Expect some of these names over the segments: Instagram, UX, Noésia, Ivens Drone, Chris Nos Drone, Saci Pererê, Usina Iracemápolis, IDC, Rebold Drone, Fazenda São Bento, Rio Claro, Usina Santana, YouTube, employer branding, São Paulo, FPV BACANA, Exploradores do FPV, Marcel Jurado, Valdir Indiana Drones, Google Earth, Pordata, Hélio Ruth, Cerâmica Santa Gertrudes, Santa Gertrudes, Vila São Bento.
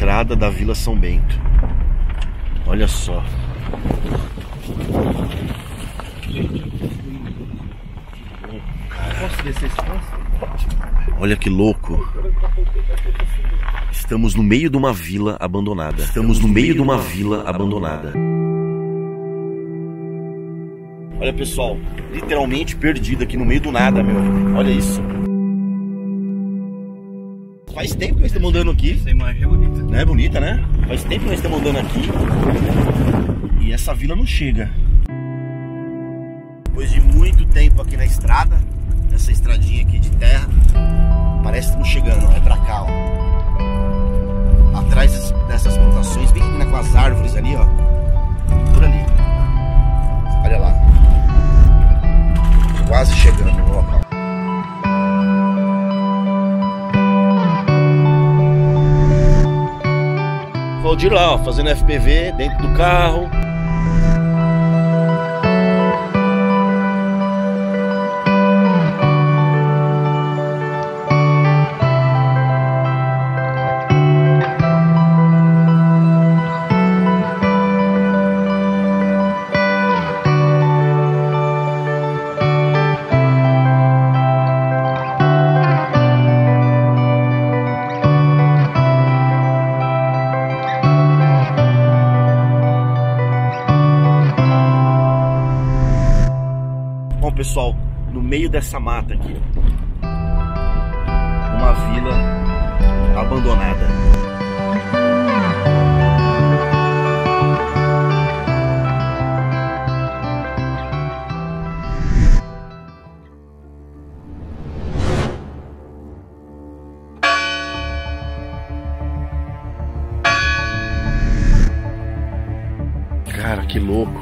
entrada da Vila São Bento. Olha só. Posso descer esse posto? Olha que louco. Estamos no meio de uma vila abandonada. Olha, pessoal, literalmente perdido aqui no meio do nada, meu. Olha isso. Faz tempo que nós estamos andando aqui. Essa imagem é bonita. Não é bonita, né? Faz tempo que nós estamos andando aqui. E essa vila não chega. Depois de muito tempo aqui na estrada, nessa estradinha aqui de terra, parece que estamos chegando, ó. É pra cá, ó. Atrás dessas plantações, bem com as árvores ali, ó. Por ali. Olha lá. Quase chegando no local. Valdir lá, ó, fazendo FPV dentro do carro. Pessoal, no meio dessa mata aqui, uma vila abandonada. Cara, que louco.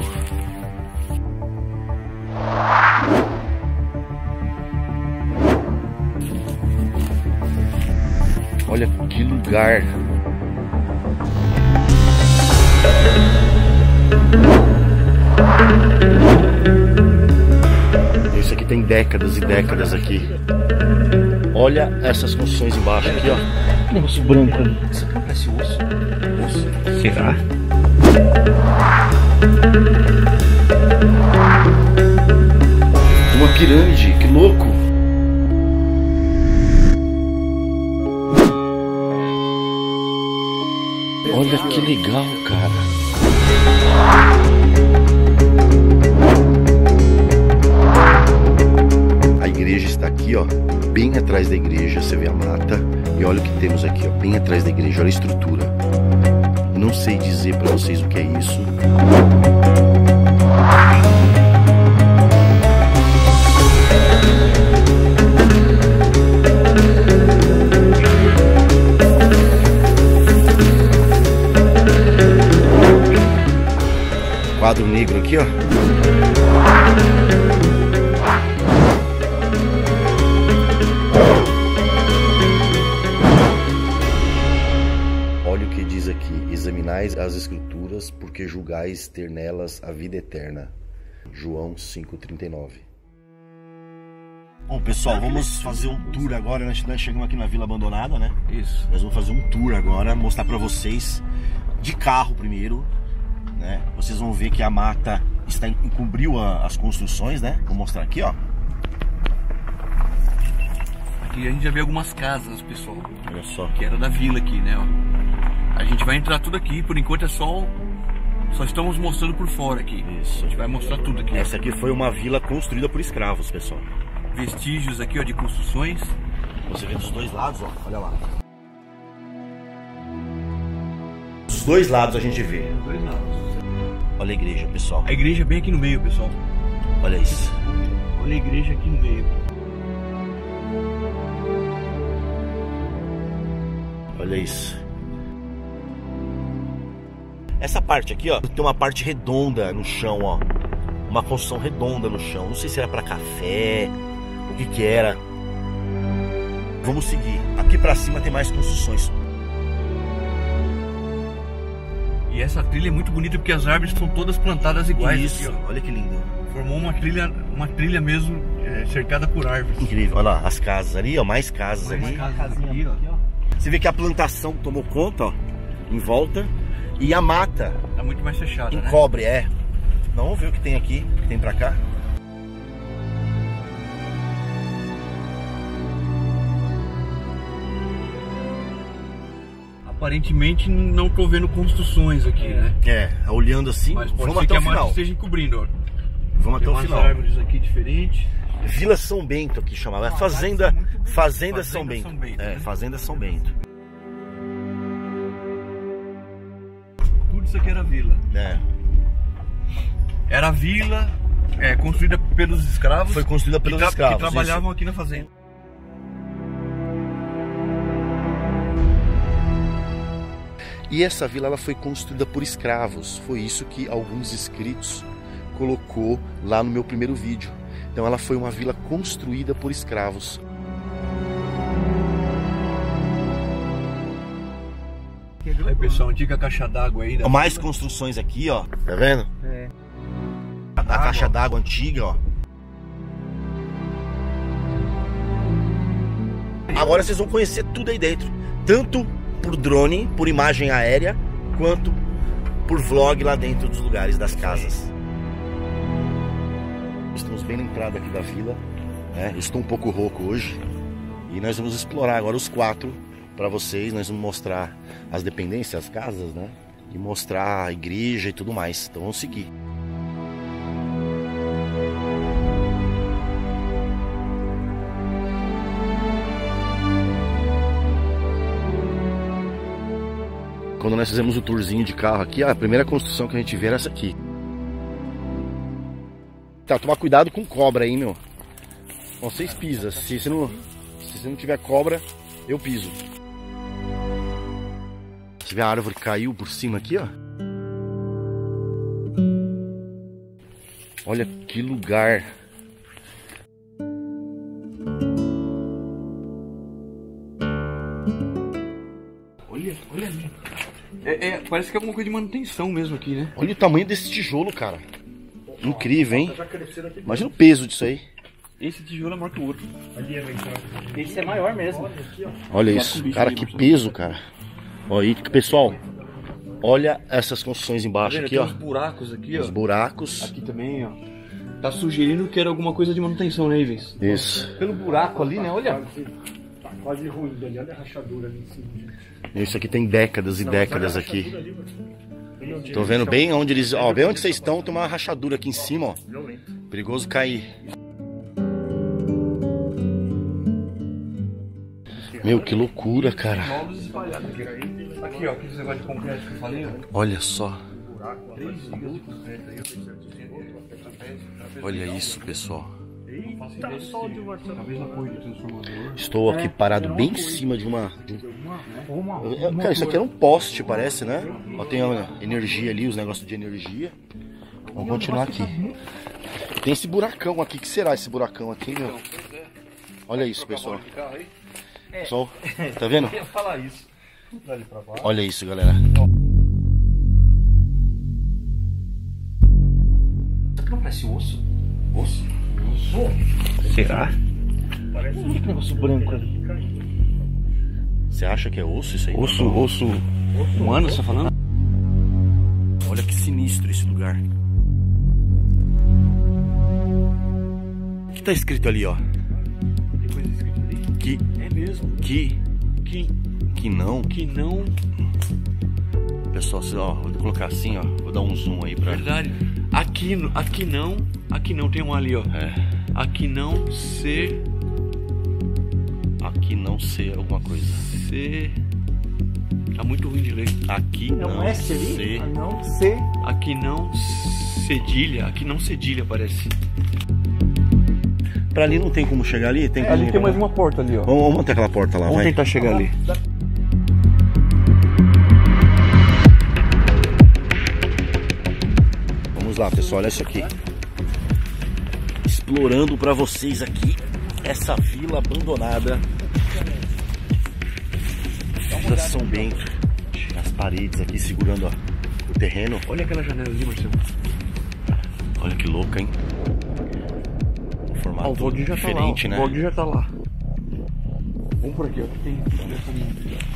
Olha que lugar. Isso aqui tem décadas e décadas aqui. Olha essas construções embaixo aqui, ó. Negócio branco ali. Isso aqui parece osso. Osso. Será? Uma pirâmide, que louco. Olha que legal, cara. A igreja está aqui, ó, bem atrás da igreja, você vê a mata. E olha o que temos aqui, ó, bem atrás da igreja, olha a estrutura. Não sei dizer pra vocês o que é isso. Quadro negro aqui, ó. Olha o que diz aqui: examinais as escrituras, porque julgais ter nelas a vida eterna. João 5:39. Bom, pessoal, vamos fazer um tour agora. Nós chegamos aqui na vila abandonada, né? Isso. Nós vamos fazer um tour agora, mostrar pra vocês de carro primeiro. Né? Vocês vão ver que a mata está encobriu as construções, né? Vou mostrar aqui, ó. Aqui a gente já vê algumas casas, pessoal. Olha só. Que era da vila aqui, né? Ó. A gente vai entrar tudo aqui, por enquanto é só estamos mostrando por fora aqui. Isso. A gente vai mostrar tudo aqui. Essa aqui foi uma vila construída por escravos, pessoal. Vestígios aqui, ó, de construções. Você vê dos dois lados, ó. Olha lá. Dos dois lados a gente vê. Dos dois lados. Olha a igreja, pessoal. A igreja bem aqui no meio, pessoal. Olha isso. Olha a igreja aqui no meio. Olha isso. Essa parte aqui, ó, tem uma parte redonda no chão, ó. Uma construção redonda no chão. Não sei se era pra café, o que que era. Vamos seguir. Aqui pra cima tem mais construções. E essa trilha é muito bonita porque as árvores são todas plantadas iguais. Isso, aqui, ó. Olha que lindo. Formou uma trilha mesmo, cercada por árvores. Incrível, olha lá, as casas ali, ó, mais casas ali. Casinha, ó. Você vê que a plantação tomou conta, ó. em volta e a mata é muito mais fechada, encobre, né? É. Vamos ver o que tem aqui, o que tem pra cá. Aparentemente não tô vendo construções aqui, né? É, olhando assim, mas pode ser até que o final esteja encobrindo, ó. Vamos até o final. Tem árvores aqui diferentes. Vila São Bento aqui chamava, é Fazenda São Bento. É, Fazenda São Bento. Tudo isso aqui era vila. É. Era vila, construída pelos escravos. Foi construída pelos escravos. Que trabalhavam aqui na fazenda. E essa vila ela foi construída por escravos, foi isso que alguns inscritos colocou lá no meu primeiro vídeo. Então ela foi uma vila construída por escravos. Aí, pessoal, antiga caixa d'água aí. Mais construções aqui, ó. Tá vendo? É. A caixa d'água antiga, ó. Agora vocês vão conhecer tudo aí dentro, tanto por drone, por imagem aérea, quanto por vlog lá dentro dos lugares, das casas. Estamos bem na entrada aqui da vila, né? Estou um pouco rouco hoje e nós vamos explorar agora os quatro para vocês. Nós vamos mostrar as dependências, as casas, né? E mostrar a igreja e tudo mais. Então vamos seguir. Quando nós fizemos o tourzinho de carro aqui, a primeira construção que a gente vê era essa aqui. Tá, tomar cuidado com cobra aí, meu. Vocês pisam. Se você não tiver cobra, eu piso. Se tiver a árvore que caiu por cima aqui, ó. Olha que lugar. Olha ali. Parece que é alguma coisa de manutenção mesmo aqui, né? Olha o tamanho desse tijolo, cara. Incrível, hein? Imagina o peso disso aí. Esse tijolo é maior que o outro. Esse é maior mesmo. Olha isso. Cara, que peso, cara. Olha aí, pessoal. Olha essas construções embaixo aqui, ó. Tem uns buracos aqui, ó. Os buracos. Aqui também, ó. Tá sugerindo que era alguma coisa de manutenção, né, Ivens? Isso. Pelo buraco ali, né? Olha. Tá quase ruído ali. Olha a rachadura ali em cima. Isso aqui tem décadas e décadas aqui. Tô vendo bem onde eles... Ó, bem onde vocês estão, tem uma rachadura aqui em cima, ó. Perigoso cair. Meu, que loucura, cara. Aqui, ó, aqueles negócios de concreto que eu falei, ó. Olha só. Olha isso, pessoal. Estou aqui parado bem em cima de uma... Cara, isso aqui era um poste, parece, né? Ó, tem a energia ali, os negócios de energia. Vamos continuar aqui. Tem esse buracão aqui, que será esse buracão aqui, meu? Olha isso, pessoal. Pessoal, tá vendo? Olha isso, galera. Não parece osso? Osso? Será? Parece um negócio branco ali. Você acha que é osso isso aí? Osso humano, você tá falando? Olha que sinistro esse lugar. O que tá escrito ali, ó? Tem coisa escrita ali? Que... É mesmo? Que não? Que não... Pessoal, ó, vou colocar assim, ó. Vou dar um zoom aí pra... Verdade. Aqui não tem um ali, ó. É. Aqui não ser alguma coisa. C. Tá muito ruim de ler. Aqui não é C. Não C. Aqui não cedilha. Aqui não cedilha, parece. Pra ali não tem como chegar ali? Tem ali tem mais uma porta ali, ó. Vamos manter aquela porta lá, vai. Vamos tentar chegar ali. Vamos lá, pessoal. Olha isso aqui. Explorando pra vocês aqui essa vila abandonada da São Bento. As paredes aqui segurando, ó, o terreno. Olha aquela janela ali, Marcelo. Olha que louca, hein? O formato diferente, né? O Valdir já tá lá. Vamos por aqui, ó, que tem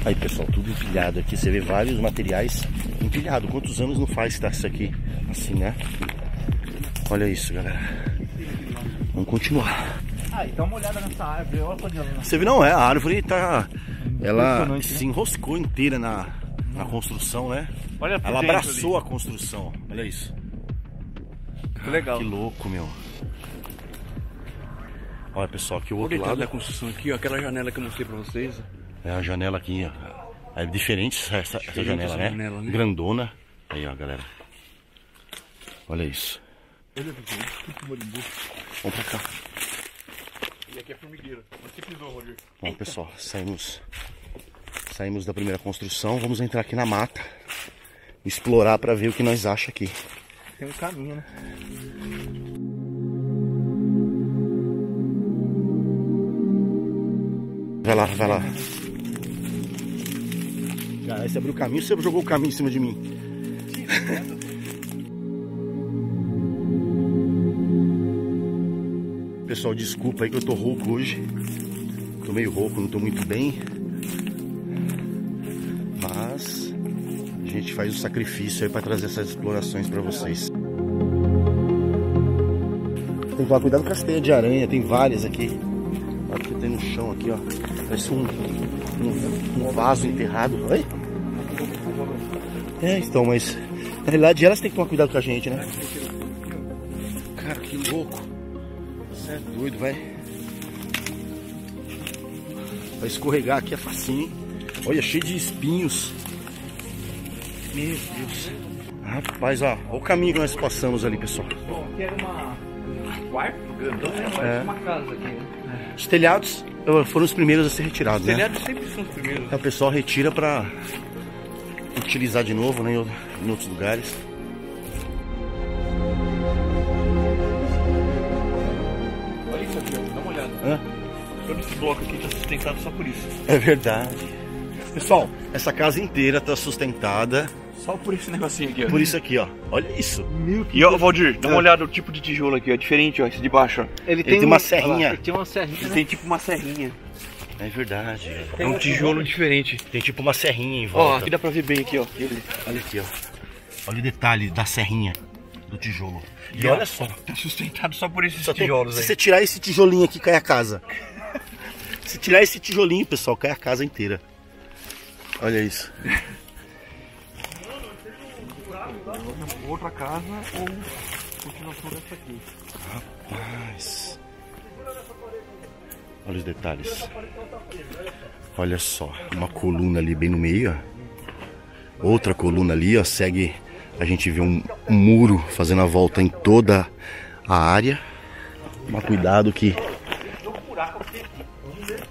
aí, pessoal, tudo empilhado aqui. Você vê vários materiais empilhados. Quantos anos não faz que tá isso aqui assim, né? Olha isso, galera. Vamos continuar. Ah, e dá uma olhada nessa árvore. Olha quando ela... Você viu, não é? A árvore tá... Ela se enroscou inteira na construção, né? Olha, ela abraçou ali a construção. Olha isso. Cara, legal. Que louco, meu. Olha, pessoal, aqui o outro lado da construção aqui, ó, aquela janela que eu mostrei pra vocês. É a janela aqui, ó. É diferente essa janela, né? Grandona. Aí, ó, galera. Olha isso. Olha, vamos pra cá. E aqui é formigueira. Você pisou, Roger. Bom, pessoal, saímos da primeira construção. Vamos entrar aqui na mata, explorar pra ver o que nós achamos aqui. Tem um caminho, né? Vai lá, vai lá. Cara, você abriu o caminho, você jogou o caminho em cima de mim. Pessoal, desculpa aí que eu tô rouco hoje. Tô meio rouco, não tô muito bem. Mas a gente faz o sacrifício aí pra trazer essas explorações pra vocês. Tem que tomar cuidado com as teias de aranha, tem várias aqui. Olha o que tem no chão aqui, ó. Parece um vaso enterrado. Oi? É, então, mas na realidade elas têm que tomar cuidado com a gente, né? Cara, que louco. É doido, vai. Vai escorregar aqui, é facinho, hein? Olha, cheio de espinhos. Meu Deus. Rapaz, ó, olha o caminho que nós passamos ali, pessoal. Bom, aqui era um quarto grandão, né? É uma casa aqui, né? Os telhados foram os primeiros a ser retirados, né? Os telhados sempre são os primeiros. Então, o pessoal retira pra utilizar de novo, né, em outros lugares. Hã? Todo esse bloco aqui está sustentado só por isso. É verdade. Pessoal, essa casa inteira está sustentada só por esse negocinho aqui, ó. Por isso aqui, ó. Olha isso. Meu, e ó, Valdir, dá uma olhada no tipo de tijolo aqui, ó. É diferente, ó. Esse de baixo, ó. Ele tem uma serrinha. Ele tem uma serrinha. Ele tem tipo uma serrinha. É verdade. É um tijolo diferente. Tem tipo uma serrinha em volta. Ó, aqui dá pra ver bem aqui, ó. Olha aqui, ó. Olha o detalhe da serrinha do tijolo. E olha só, tá sustentado só por esses tijolos aí. Se você tirar esse tijolinho aqui, cai a casa. Se tirar esse tijolinho, pessoal, cai a casa inteira. Olha isso. Outra casa ou continuação dessa aqui. Rapaz. Olha os detalhes. Olha só, uma coluna ali bem no meio, ó. Outra coluna ali, ó, segue... A gente vê um muro fazendo a volta em toda a área. Mas cuidado que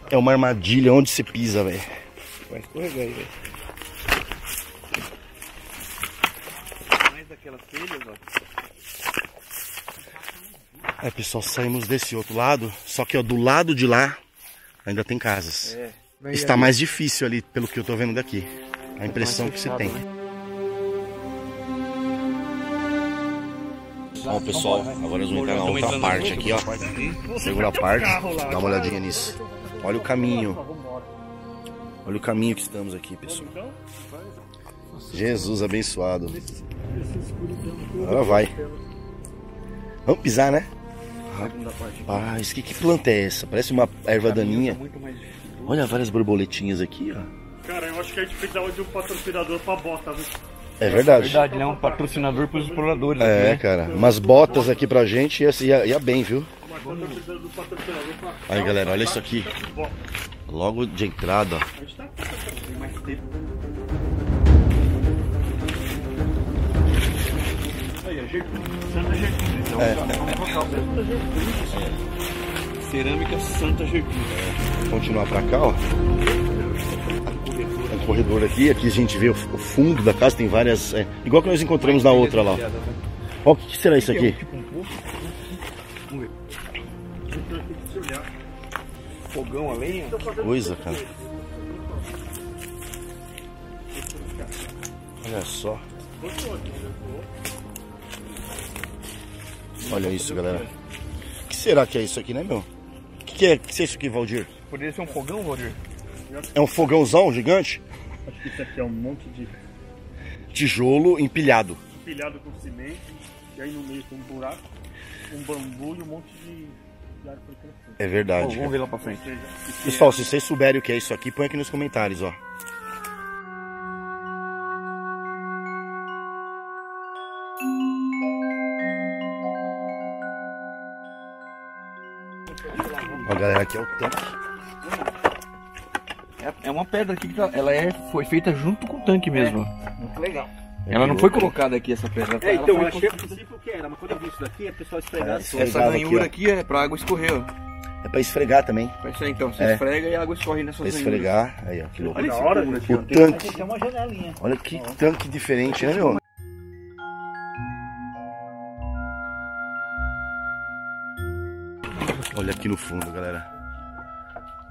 é uma armadilha onde se pisa, velho. Vai escorregar aí, velho. Mais daquelas telhas, ó. É, pessoal, saímos desse outro lado. Só que, ó, do lado de lá ainda tem casas. Está mais difícil ali, pelo que eu tô vendo daqui. A impressão que se tem. Ó, pessoal, agora nós vamos entrar na outra parte aqui, ó. Segura a parte, dá uma olhadinha nisso. Olha o caminho. Olha o caminho que estamos aqui, pessoal. Jesus abençoado. Agora vai. Vamos pisar, né? Rapaz, que planta é essa? Parece uma erva daninha. Olha várias borboletinhas aqui, ó. Cara, eu acho que a gente precisava de um patrocinador pra bota, viu? É verdade. É verdade, né? Um patrocinador para os exploradores. É, aqui, né, cara. Umas botas aqui pra gente ia bem, viu? Aí, galera, olha isso aqui. Logo de entrada, ó. Cerâmica Santa Gertrudes. Continuar pra cá, ó. Um corredor aqui a gente vê o fundo da casa, tem várias, igual que nós encontramos na outra lá. Ó, o que será isso aqui? Fogão a lenha? Coisa, cara. Olha só. Olha isso, galera. O que será que é isso aqui, né, meu? O que é isso aqui, Valdir? Poderia ser um fogão, Valdir? É um fogãozão gigante. Acho que isso aqui é um monte de tijolo empilhado. Empilhado com cimento, e aí no meio tem um buraco, um bambu e um monte de árvore crescendo. É verdade. Oh, vamos ver lá pra frente. Pessoal, se vocês souberem o que é isso aqui, põe aqui nos comentários, ó. Ó, galera, aqui é o tanque. É uma pedra aqui que ela foi feita junto com o tanque mesmo. Muito legal. Ela não foi colocada aqui, essa pedra. É, então, eu achei a princípio que era, mas quando eu vi isso daqui, é pessoal esfregar. Essa ranhura aqui, é pra água escorrer, ó. É pra esfregar também. É isso aí, então. Você esfrega e a água escorre nessa ranhura. Esfregar, aí, ó, que louco. Olha hora, o tanque. Tem uma janelinha. Olha que tanque diferente, né, meu? Olha aqui no fundo, galera.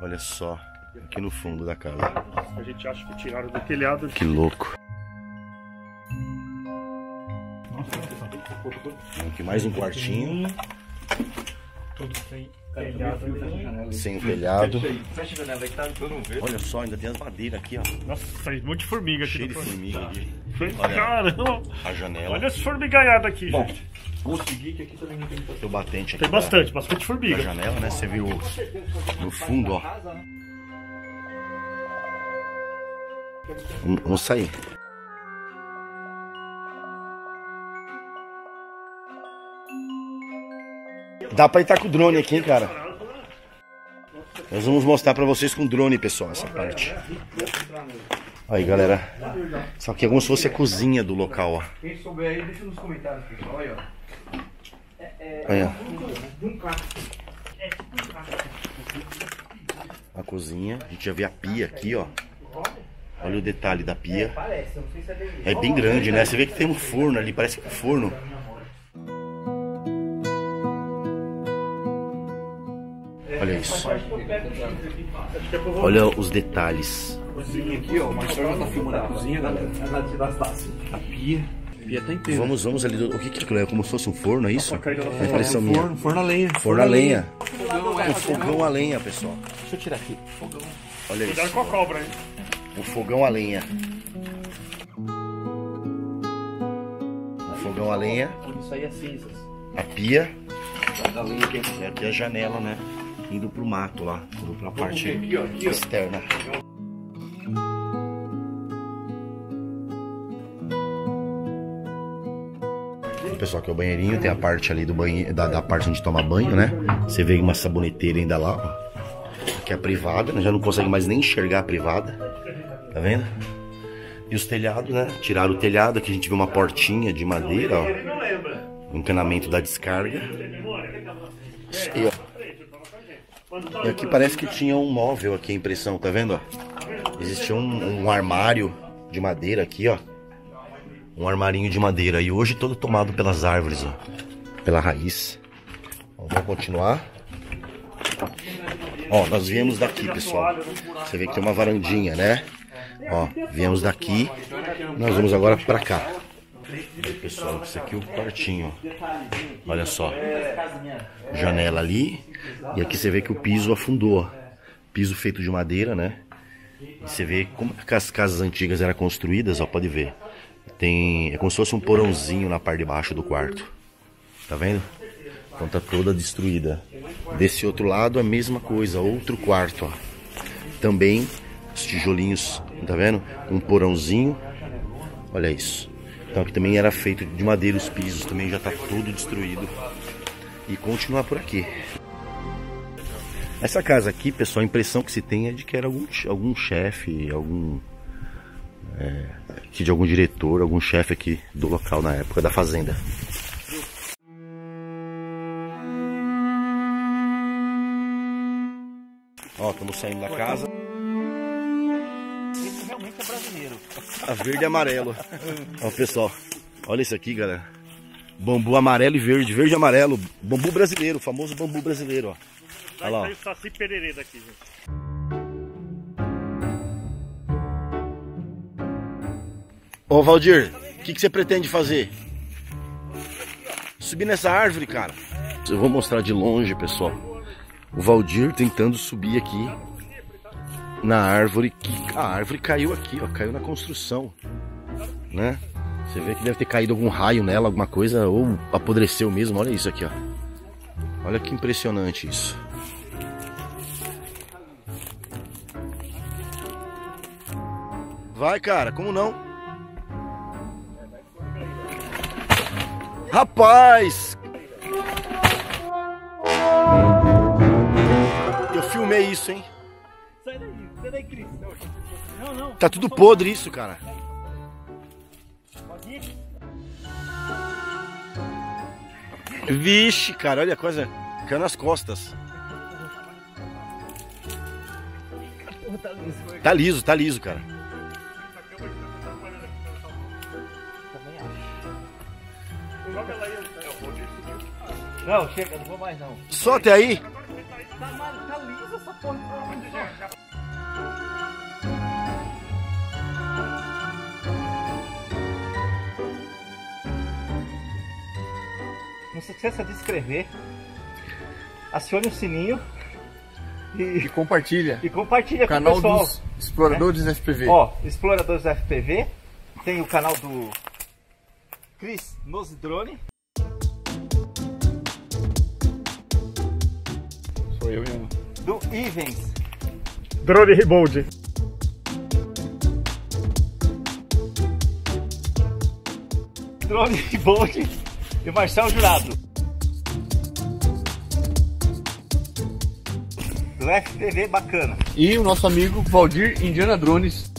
Olha só. Aqui no fundo da casa. A gente acha que tiraram do telhado. Que louco. Aqui mais um quartinho. Tudo sem telhado. Sem telhado. Fecha a janela aí, tá? Eu não vejo. Olha só, ainda tem as madeiras aqui, ó. Nossa, sai um monte de formiga aqui. Cheio de formiga aqui. Caramba! A janela. Olha as formigaiadas aqui, bom, gente. Vou seguir que aqui também não tem bastante. Tem batente aqui. Tem bastante formiga. A janela, né? Você viu no fundo, ó. Vamos sair. Dá pra estar com o drone aqui, hein, cara? Nós vamos mostrar pra vocês com o drone, pessoal, essa parte. Aí, galera. Isso aqui é como se fosse a cozinha do local, ó. Quem souber aí, deixa nos comentários, pessoal. Aí, ó. Aí, ó. A cozinha. A gente já vê a pia aqui, ó. Olha o detalhe da pia. É bem grande, né? Você vê que tem um forno ali, parece que é um forno. Olha isso. Olha os detalhes. Aqui, ó, o Marcel já tá filmando a cozinha das taças. A pia. A pia tá inteira. Vamos ali. O que que é? Como se fosse um forno, é isso? É impressão minha. Forno a lenha. Forno a lenha. Um fogão a lenha, pessoal. Deixa eu tirar aqui. Fogão. Olha isso. Cuidado com a cobra, hein? O fogão a lenha. O fogão a lenha. Isso aí é cinzas. A pia. E aqui a janela, né? Indo pro mato lá. Indo pra parte externa. Pessoal, aqui é o banheirinho. Tem a parte ali do banheiro, da parte onde toma banho, né? Você vê uma saboneteira ainda lá, ó. Aqui é a privada, né? Já não consegue mais nem enxergar a privada. Tá vendo? E os telhados, né? Tiraram o telhado, aqui a gente viu uma portinha de madeira, ó. O encanamento da descarga. E, ó. E aqui parece que tinha um móvel aqui, a impressão, tá vendo? Ó? Existia um armário de madeira aqui, ó. Um armarinho de madeira. E hoje todo tomado pelas árvores, ó. Pela raiz. Ó, vamos continuar. Ó, nós viemos daqui, pessoal. Você vê que tem uma varandinha, né? Ó, viemos daqui, nós vamos agora pra cá. Aí, pessoal, isso aqui é o quartinho, ó. Olha só, janela ali, e aqui você vê que o piso afundou, ó. Piso feito de madeira, né? E você vê como as casas antigas eram construídas, ó, pode ver. É como se fosse um porãozinho na parte de baixo do quarto, tá vendo? Então tá toda destruída. Desse outro lado a mesma coisa, outro quarto, ó. Também os tijolinhos, tá vendo? Um porãozinho. Olha isso. Então aqui também era feito de madeira os pisos. Também já tá tudo destruído. E continuar por aqui. Essa casa aqui, pessoal, a impressão que se tem é de que era algum chefe, de algum diretor, algum chefe aqui do local na época da fazenda. Ó, estamos saindo da casa. É brasileiro. A verde e amarelo. Ó, pessoal, olha isso aqui, galera. Bambu amarelo e verde, verde e amarelo. Bambu brasileiro, o famoso bambu brasileiro, ó. Olha lá, ó. Saci pererê daqui, gente. Ô, Valdir, o que você pretende fazer? Subir nessa árvore, cara. Eu vou mostrar de longe, pessoal. O Valdir tentando subir aqui. na árvore. A árvore caiu aqui, ó, caiu na construção, né? Você vê que deve ter caído algum raio nela, alguma coisa, ou apodreceu mesmo. Olha isso aqui, ó. Olha que impressionante isso. Vai, cara, como não? Rapaz! Eu filmei isso, hein? Sai daí, Chris. Não, não. Tá tudo podre isso, cara. Vixe, cara, olha a coisa. Caiu nas costas. Tá liso, cara. Não, chega, não vou mais não. Só até aí? Tá liso essa porra. Não se esqueça de inscrever, acione o sininho e compartilha. E compartilha com o pessoal. Canal dos Exploradores, né? FPV. Ó, Exploradores FPV. Tem o canal do Chris Nos Drone. Sou eu mesmo. Do Ivens Drone Rebold. Drone Rebold. E Marcel Jurado do FPV BACANA. E o nosso amigo Valdir Indiana Drones,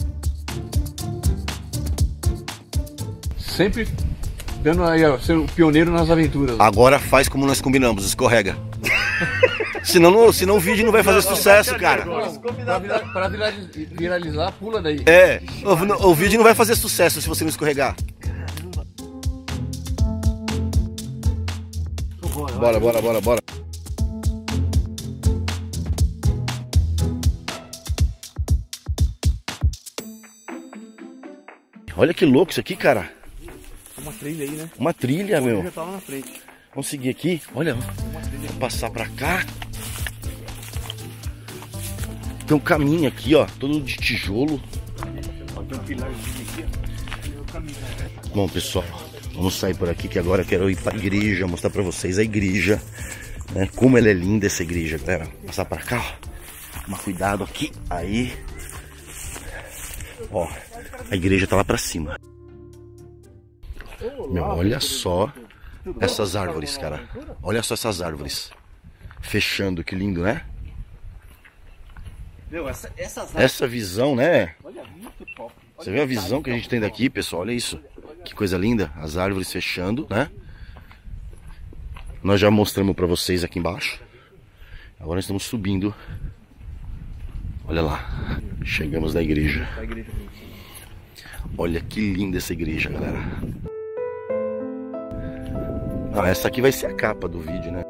sempre dando aí, ó, sendo pioneiro nas aventuras. Agora faz como nós combinamos, escorrega. senão o vídeo não vai fazer sucesso, cara. Para viralizar, pula daí. É, o vídeo não vai fazer sucesso se você não escorregar. Bora. Olha que louco isso aqui, cara. Uma trilha aí, né? Uma trilha, meu. Já tá lá na frente. Vamos seguir aqui. Olha, vou passar pra cá. Tem um caminho aqui, ó, todo de tijolo. Tem um pilarzinho aqui, ó. Bom, pessoal, vamos sair por aqui que agora eu quero ir para a igreja, mostrar para vocês a igreja, né? Como ela é linda essa igreja, galera. Passar para cá, ó. Toma cuidado aqui, aí. Ó, a igreja tá lá para cima. Meu, olha só essas árvores, cara. Olha só essas árvores. Fechando, que lindo, né? Essa visão, né? Você vê a visão que a gente tem daqui, pessoal? Olha isso. Que coisa linda, as árvores fechando, né? Nós já mostramos pra vocês aqui embaixo. Agora nós estamos subindo. Olha lá, chegamos na igreja. Olha que linda essa igreja, galera. Ah, essa aqui vai ser a capa do vídeo, né?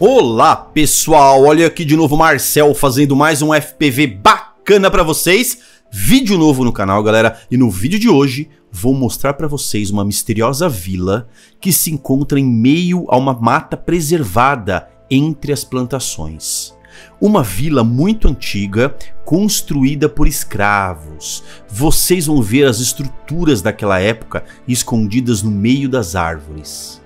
Olá, pessoal! Olha aqui de novo Marcel fazendo mais um FPV bacana pra vocês, vídeo novo no canal, galera, e no vídeo de hoje vou mostrar pra vocês uma misteriosa vila que se encontra em meio a uma mata preservada entre as plantações. Uma vila muito antiga, construída por escravos. Vocês vão ver as estruturas daquela época escondidas no meio das árvores.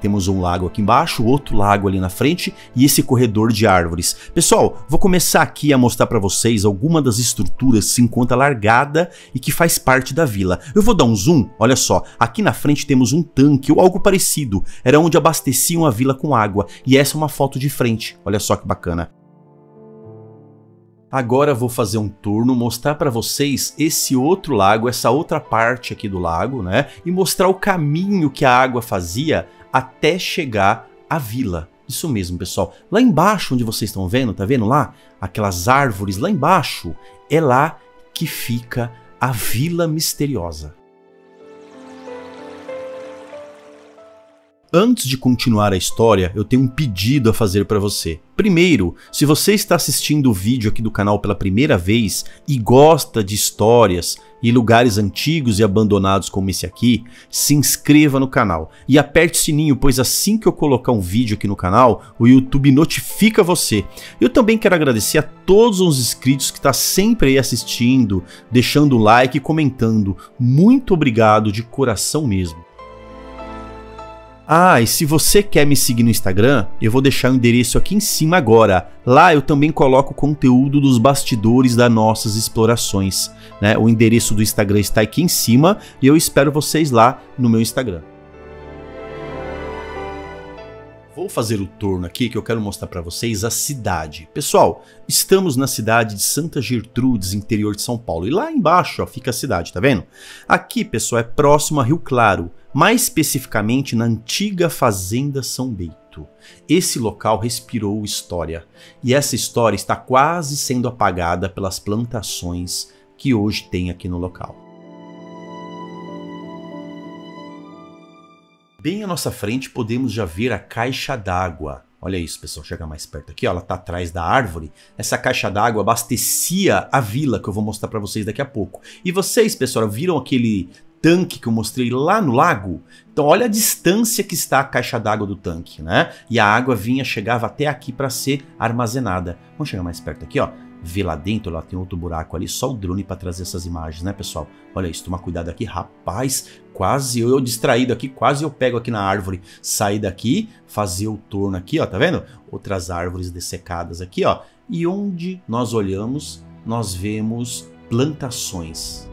Temos um lago aqui embaixo, outro lago ali na frente e esse corredor de árvores. Pessoal, vou começar aqui a mostrar para vocês alguma das estruturas que se encontra largada e que faz parte da vila. Eu vou dar um zoom, olha só, aqui na frente temos um tanque ou algo parecido, era onde abasteciam a vila com água, e essa é uma foto de frente, olha só que bacana. Agora vou fazer um turno, mostrar para vocês esse outro lago, essa outra parte aqui do lago, né? E mostrar o caminho que a água fazia até chegar à vila. Isso mesmo, pessoal. Lá embaixo, onde vocês estão vendo, tá vendo lá? Aquelas árvores lá embaixo, é lá que fica a Vila Misteriosa. Antes de continuar a história, eu tenho um pedido a fazer para você. Primeiro, se você está assistindo o vídeo aqui do canal pela primeira vez e gosta de histórias e lugares antigos e abandonados como esse aqui, se inscreva no canal e aperte o sininho, pois assim que eu colocar um vídeo aqui no canal, o YouTube notifica você. Eu também quero agradecer a todos os inscritos que estão sempre aí assistindo, deixando o like e comentando. Muito obrigado de coração mesmo. Ah, e se você quer me seguir no Instagram, eu vou deixar o endereço aqui em cima agora. Lá eu também coloco o conteúdo dos bastidores das nossas explorações, né? O endereço do Instagram está aqui em cima e eu espero vocês lá no meu Instagram. Vou fazer o torno aqui que eu quero mostrar para vocês a cidade. Pessoal, estamos na cidade de Santa Gertrudes, interior de São Paulo. E lá embaixo, ó, fica a cidade, tá vendo? Aqui, pessoal, é próximo a Rio Claro. Mais especificamente na antiga Fazenda São Bento. Esse local respirou história, e essa história está quase sendo apagada pelas plantações que hoje tem aqui no local. Bem à nossa frente podemos já ver a caixa d'água. Olha isso, pessoal, chega mais perto aqui, ó, ela tá atrás da árvore. Essa caixa d'água abastecia a vila, que eu vou mostrar para vocês daqui a pouco. E vocês, pessoal, viram aquele tanque que eu mostrei lá no lago? Então olha a distância que está a caixa d'água do tanque, né? E a água chegava até aqui para ser armazenada. Vamos chegar mais perto aqui, ó. Vê lá dentro, lá tem outro buraco ali, só o drone para trazer essas imagens, né, pessoal? Olha isso, toma cuidado aqui, rapaz, quase eu distraído aqui, quase eu pego aqui na árvore, sair daqui, fazer o torno aqui, ó, tá vendo? Outras árvores dessecadas aqui, ó. E onde nós olhamos, nós vemos plantações.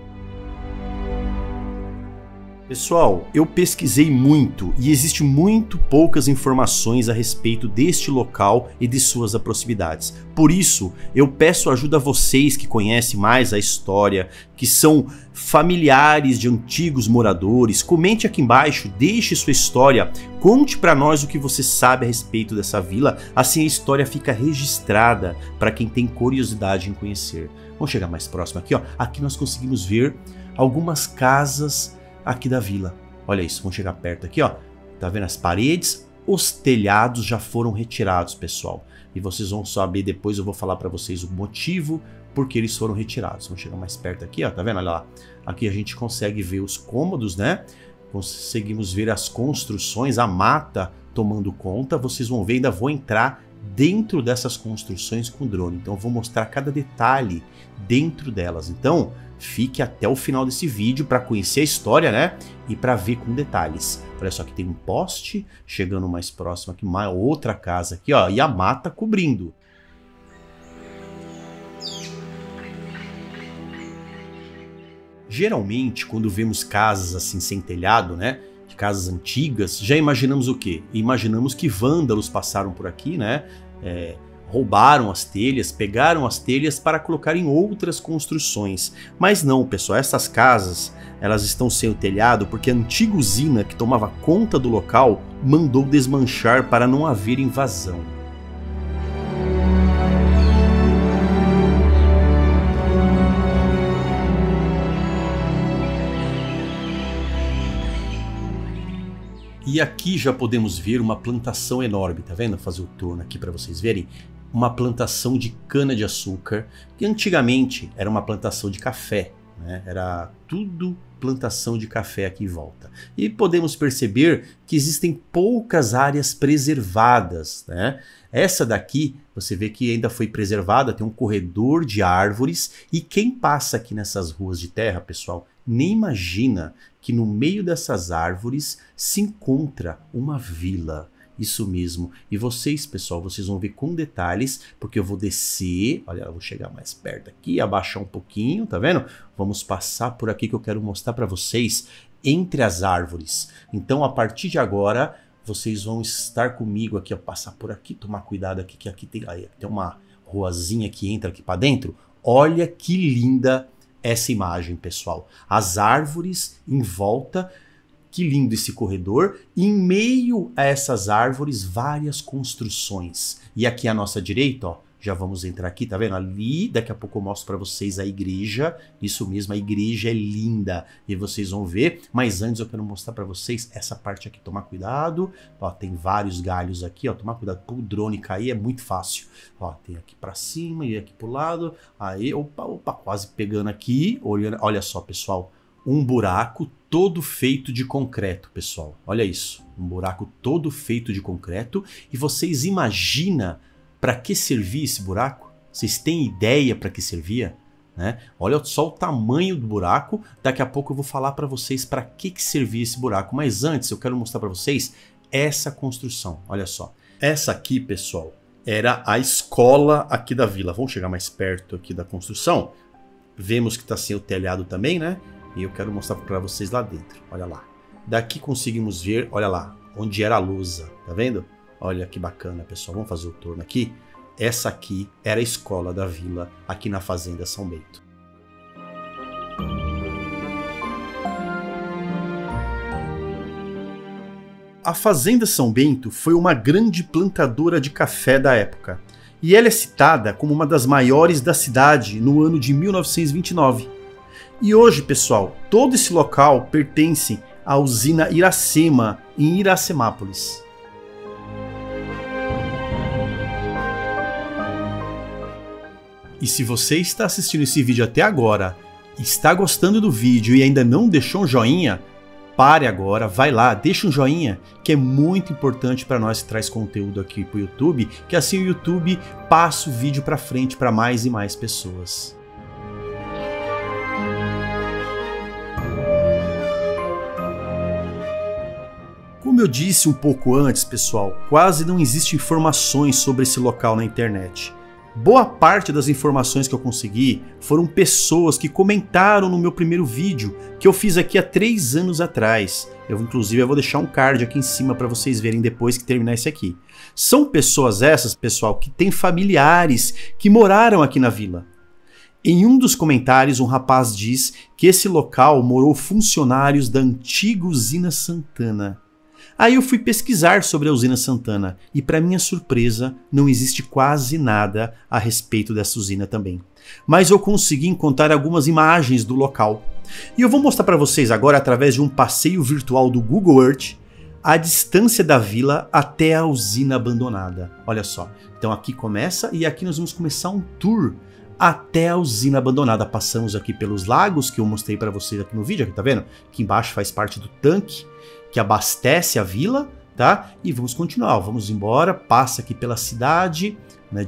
Pessoal, eu pesquisei muito e existe muito poucas informações a respeito deste local e de suas proximidades. Por isso, eu peço ajuda a vocês que conhecem mais a história, que são familiares de antigos moradores. Comente aqui embaixo, deixe sua história, conte para nós o que você sabe a respeito dessa vila, assim a história fica registrada para quem tem curiosidade em conhecer. Vamos chegar mais próximo aqui, ó. Aqui nós conseguimos ver algumas casas aqui da vila. Olha isso, vamos chegar perto aqui, ó. Tá vendo as paredes? Os telhados já foram retirados, pessoal. E vocês vão saber depois, eu vou falar para vocês o motivo porque eles foram retirados. Vamos chegar mais perto aqui, ó, tá vendo? Olha lá. Aqui a gente consegue ver os cômodos, né? Conseguimos ver as construções, a mata tomando conta. Vocês vão ver, ainda vou entrar dentro dessas construções com o drone. Então eu vou mostrar cada detalhe dentro delas. Então, fique até o final desse vídeo para conhecer a história, né? E para ver com detalhes. Olha só que tem um poste, chegando mais próximo aqui, uma outra casa aqui, ó, e a mata cobrindo. Geralmente, quando vemos casas assim sem telhado, né? Casas antigas, já imaginamos o quê? Imaginamos que vândalos passaram por aqui, né? Roubaram as telhas, pegaram as telhas para colocar em outras construções. Mas não, pessoal, essas casas, elas estão sem o telhado porque a antiga usina que tomava conta do local mandou desmanchar para não haver invasão. E aqui já podemos ver uma plantação enorme, tá vendo? Vou fazer o torno aqui para vocês verem. Uma plantação de cana-de-açúcar, que antigamente era uma plantação de café, né? Era tudo plantação de café aqui em volta. E podemos perceber que existem poucas áreas preservadas, né? Essa daqui, você vê que ainda foi preservada, tem um corredor de árvores. E quem passa aqui nessas ruas de terra, pessoal, nem imagina que no meio dessas árvores se encontra uma vila. Isso mesmo. E vocês, pessoal, vocês vão ver com detalhes, porque eu vou descer. Olha, eu vou chegar mais perto aqui, abaixar um pouquinho, tá vendo? Vamos passar por aqui que eu quero mostrar para vocês entre as árvores. Então, a partir de agora, vocês vão estar comigo aqui, ó, passar por aqui, tomar cuidado aqui, que aqui tem uma ruazinha que entra aqui para dentro. Olha que linda essa imagem, pessoal. As árvores em volta, que lindo esse corredor. E em meio a essas árvores, várias construções. E aqui à nossa direita, ó, Já vamos entrar aqui, tá vendo? Ali, daqui a pouco eu mostro pra vocês a igreja. Isso mesmo, a igreja é linda. E vocês vão ver. Mas antes eu quero mostrar pra vocês essa parte aqui. Tomar cuidado. Ó, tem vários galhos aqui, ó. Tomar cuidado pro drone cair, é muito fácil. Ó, tem aqui pra cima e aqui pro lado. Aí, opa, opa, quase pegando aqui. Olhando, olha só, pessoal. Um buraco todo feito de concreto, pessoal. Olha isso. Um buraco todo feito de concreto. E vocês imaginam... Para que servia esse buraco? Vocês têm ideia para que servia? Né? Olha só o tamanho do buraco. Daqui a pouco eu vou falar para vocês para que servia esse buraco. Mas antes eu quero mostrar para vocês essa construção. Olha só. Essa aqui, pessoal, era a escola aqui da vila. Vamos chegar mais perto aqui da construção. Vemos que está sem o telhado também, né? E eu quero mostrar para vocês lá dentro. Olha lá. Daqui conseguimos ver, olha lá, onde era a lousa. Tá vendo? Olha que bacana, pessoal. Vamos fazer o torno aqui. Essa aqui era a escola da vila, aqui na Fazenda São Bento. A Fazenda São Bento foi uma grande plantadora de café da época. E ela é citada como uma das maiores da cidade no ano de 1929. E hoje, pessoal, todo esse local pertence à Usina Iracema, em Iracemápolis. E se você está assistindo esse vídeo até agora, está gostando do vídeo e ainda não deixou um joinha, pare agora, vai lá, deixa um joinha, que é muito importante para nós que traz conteúdo aqui para o YouTube, que assim o YouTube passa o vídeo para frente para mais e mais pessoas. Como eu disse um pouco antes, pessoal, quase não existem informações sobre esse local na internet. Boa parte das informações que eu consegui foram pessoas que comentaram no meu primeiro vídeo, que eu fiz aqui há 3 anos atrás. Eu, inclusive, vou deixar um card aqui em cima para vocês verem depois que terminar esse aqui. São pessoas essas, pessoal, que têm familiares que moraram aqui na vila. Em um dos comentários, um rapaz diz que esse local morou funcionários da antiga Usina Santana. Aí eu fui pesquisar sobre a Usina Santana e, para minha surpresa, não existe quase nada a respeito dessa usina também. Mas eu consegui encontrar algumas imagens do local. E eu vou mostrar para vocês agora, através de um passeio virtual do Google Earth, a distância da vila até a usina abandonada. Olha só. Então aqui começa e aqui nós vamos começar um tour até a usina abandonada. Passamos aqui pelos lagos que eu mostrei para vocês aqui no vídeo, aqui, tá vendo? Aqui embaixo faz parte do tanque que abastece a vila, tá? E vamos continuar, vamos embora, passa aqui pela cidade, né,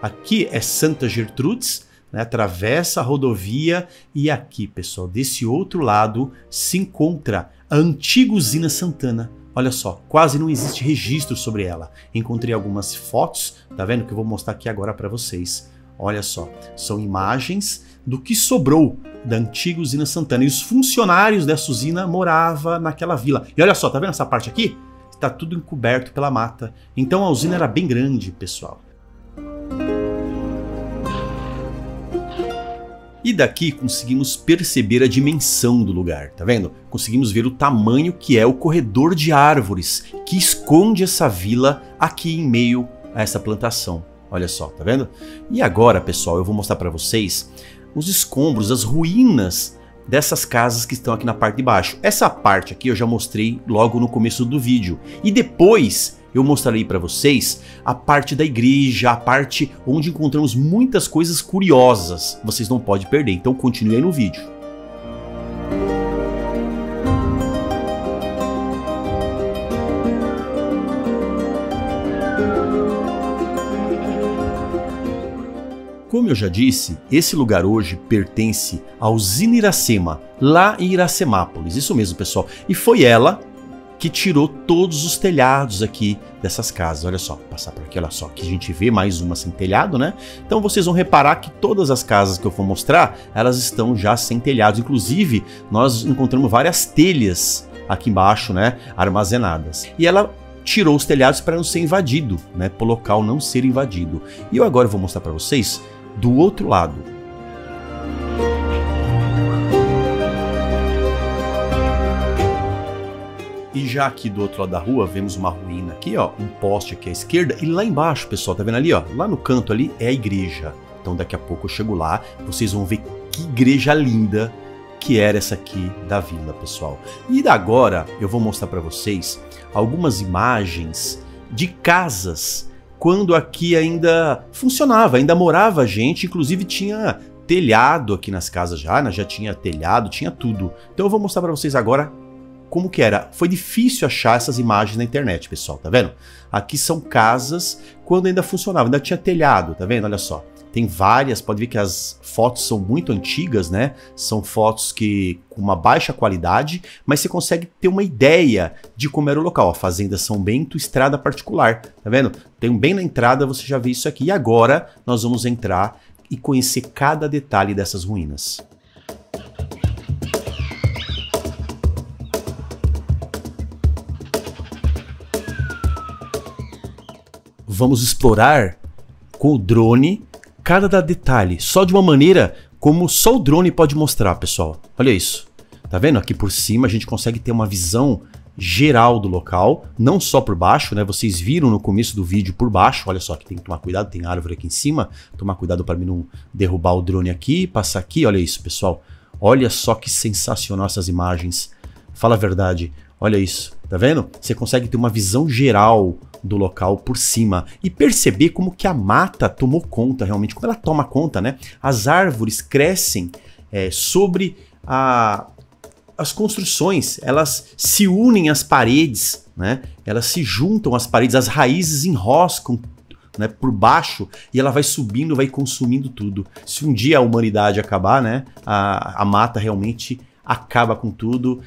aqui é Santa Gertrudes, né, atravessa a rodovia e aqui, pessoal, desse outro lado se encontra a antiga Usina Santana. Olha só, quase não existe registro sobre ela. Encontrei algumas fotos, tá vendo? Que eu vou mostrar aqui agora para vocês. Olha só, são imagens do que sobrou da antiga Usina Santana. E os funcionários dessa usina moravam naquela vila. E olha só, tá vendo essa parte aqui? Está tudo encoberto pela mata. Então a usina era bem grande, pessoal. E daqui conseguimos perceber a dimensão do lugar, tá vendo? Conseguimos ver o tamanho que é o corredor de árvores que esconde essa vila aqui em meio a essa plantação. Olha só, tá vendo? E agora, pessoal, eu vou mostrar para vocês os escombros, as ruínas dessas casas que estão aqui na parte de baixo. Essa parte aqui eu já mostrei logo no começo do vídeo. E depois eu mostrarei para vocês a parte da igreja, a parte onde encontramos muitas coisas curiosas. Vocês não podem perder, então continue aí no vídeo. Como eu já disse, esse lugar hoje pertence à Usina Iracema, lá em Iracemápolis, isso mesmo, pessoal. E foi ela que tirou todos os telhados aqui dessas casas. Olha só, passar por aqui, olha só, que a gente vê mais uma sem telhado, né? Então vocês vão reparar que todas as casas que eu for mostrar, elas estão já sem telhado. Inclusive, nós encontramos várias telhas aqui embaixo, né, armazenadas. E ela tirou os telhados para não ser invadido, né, para o local não ser invadido. E eu agora vou mostrar para vocês do outro lado. E já aqui do outro lado da rua, vemos uma ruína aqui, ó, um poste aqui à esquerda, e lá embaixo, pessoal, tá vendo ali, ó, lá no canto ali é a igreja. Então daqui a pouco eu chego lá, vocês vão ver que igreja linda que era essa aqui da vila, pessoal. E agora eu vou mostrar para vocês algumas imagens de casas quando aqui ainda funcionava, ainda morava gente, inclusive tinha telhado aqui nas casas já tinha telhado, tinha tudo. Então eu vou mostrar para vocês agora como que era. Foi difícil achar essas imagens na internet, pessoal, tá vendo? Aqui são casas quando ainda funcionava, ainda tinha telhado, tá vendo? Olha só. Tem várias, pode ver que as fotos são muito antigas, né? São fotos que com uma baixa qualidade, mas você consegue ter uma ideia de como era o local. A Fazenda São Bento, estrada particular, tá vendo? Tem bem na entrada, você já vê isso aqui. E agora nós vamos entrar e conhecer cada detalhe dessas ruínas. Vamos explorar com o drone cada detalhe, só de uma maneira como só o drone pode mostrar, pessoal. Olha isso, tá vendo? Aqui por cima a gente consegue ter uma visão geral do local, não só por baixo, né? Vocês viram no começo do vídeo por baixo, olha só que tem que tomar cuidado, tem árvore aqui em cima, tomar cuidado para mim não derrubar o drone aqui, passar aqui, olha isso, pessoal. Olha só que sensacional essas imagens, fala a verdade, olha isso, tá vendo? Você consegue ter uma visão geral do local por cima e perceber como que a mata tomou conta realmente, como ela toma conta, né? As árvores crescem sobre as construções, elas se unem às paredes, né? Elas se juntam às paredes, as raízes enroscam, né, por baixo, e ela vai subindo, vai consumindo tudo. Se um dia a humanidade acabar, né, a mata realmente acaba com tudo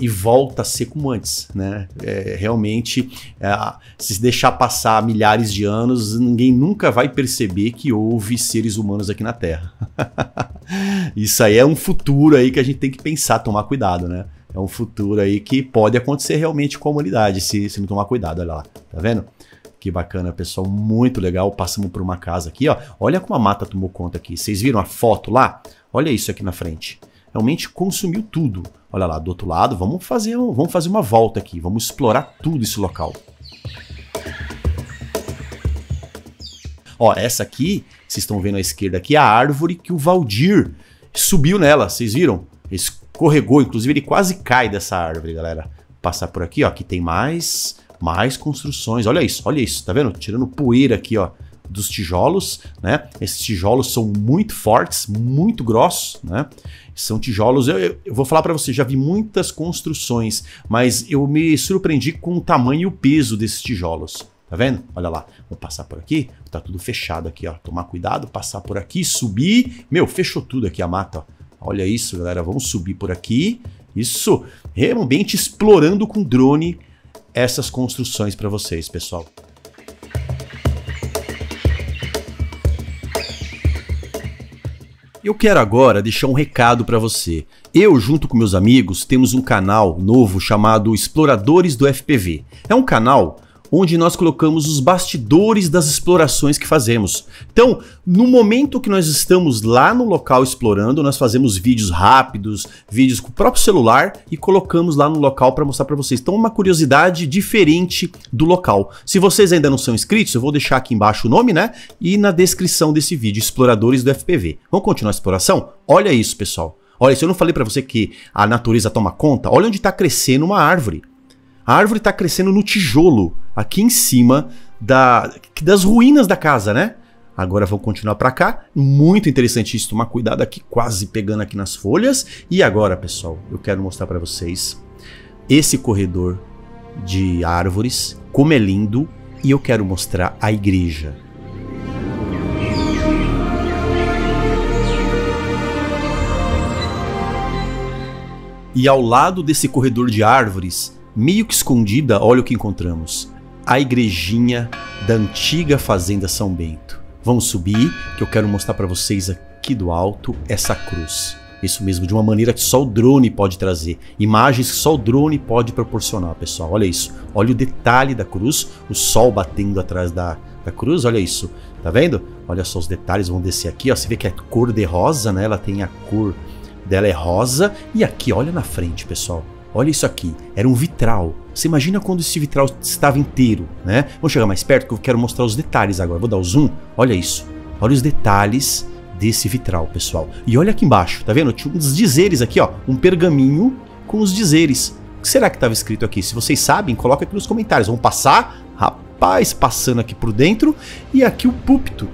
e volta a ser como antes, né? Realmente, se deixar passar milhares de anos, ninguém nunca vai perceber que houve seres humanos aqui na Terra. Isso aí é um futuro aí que a gente tem que pensar, tomar cuidado, né? É um futuro aí que pode acontecer realmente com a humanidade, se não tomar cuidado, olha lá, tá vendo? Que bacana, pessoal, muito legal. Passamos por uma casa aqui, ó. Olha como a mata tomou conta aqui, vocês viram a foto lá? Olha isso aqui na frente. Realmente consumiu tudo. Olha lá, do outro lado, vamos fazer uma volta aqui, vamos explorar tudo esse local. Ó, essa aqui, vocês estão vendo à esquerda aqui, a árvore que o Valdir subiu nela, vocês viram? Escorregou, inclusive ele quase cai dessa árvore, galera. Passar por aqui, ó, aqui tem mais construções, olha isso, tá vendo? Tirando poeira aqui, ó, dos tijolos, né? Esses tijolos são muito fortes, muito grossos, né? São tijolos, eu vou falar para vocês, já vi muitas construções, mas eu me surpreendi com o tamanho e o peso desses tijolos, tá vendo? Olha lá, vou passar por aqui, tá tudo fechado aqui, ó, tomar cuidado, passar por aqui, subir, meu, fechou tudo aqui a mata, ó. Olha isso, galera, vamos subir por aqui, isso, realmente explorando com drone essas construções para vocês, pessoal. Eu quero agora deixar um recado para você. Eu, junto com meus amigos, temos um canal novo chamado Exploradores do FPV. É um canal onde nós colocamos os bastidores das explorações que fazemos. Então, no momento que nós estamos lá no local explorando, nós fazemos vídeos rápidos, vídeos com o próprio celular e colocamos lá no local para mostrar para vocês. Então, uma curiosidade diferente do local. Se vocês ainda não são inscritos, eu vou deixar aqui embaixo o nome, né? E na descrição desse vídeo, Exploradores do FPV. Vamos continuar a exploração? Olha isso, pessoal. Olha, se eu não falei para você que a natureza toma conta, olha onde está crescendo uma árvore. A árvore está crescendo no tijolo, aqui em cima das ruínas da casa, né? Agora vamos continuar para cá. Muito interessante isso, tomar cuidado aqui, quase pegando aqui nas folhas. E agora, pessoal, eu quero mostrar para vocês esse corredor de árvores, como é lindo, e eu quero mostrar a igreja. E ao lado desse corredor de árvores, meio que escondida, olha o que encontramos. A igrejinha da antiga Fazenda São Bento. Vamos subir, que eu quero mostrar para vocês aqui do alto essa cruz. Isso mesmo, de uma maneira que só o drone pode trazer. Imagens que só o drone pode proporcionar, pessoal. Olha isso, olha o detalhe da cruz, o sol batendo atrás da cruz, olha isso. Tá vendo? Olha só os detalhes, vão descer aqui, ó. Você vê que é cor de rosa, né? Ela tem a cor dela é rosa. E aqui, olha na frente, pessoal. Olha isso aqui, era um vitral. Você imagina quando esse vitral estava inteiro, né? Vou chegar mais perto que eu quero mostrar os detalhes agora. Vou dar o zoom, olha isso. Olha os detalhes desse vitral, pessoal. E olha aqui embaixo, tá vendo? Tinha uns dizeres aqui, ó. Um pergaminho com os dizeres. O que será que estava escrito aqui? Se vocês sabem, coloca aqui nos comentários. Vamos passar? Rapaz, passando aqui por dentro. E aqui o púlpito.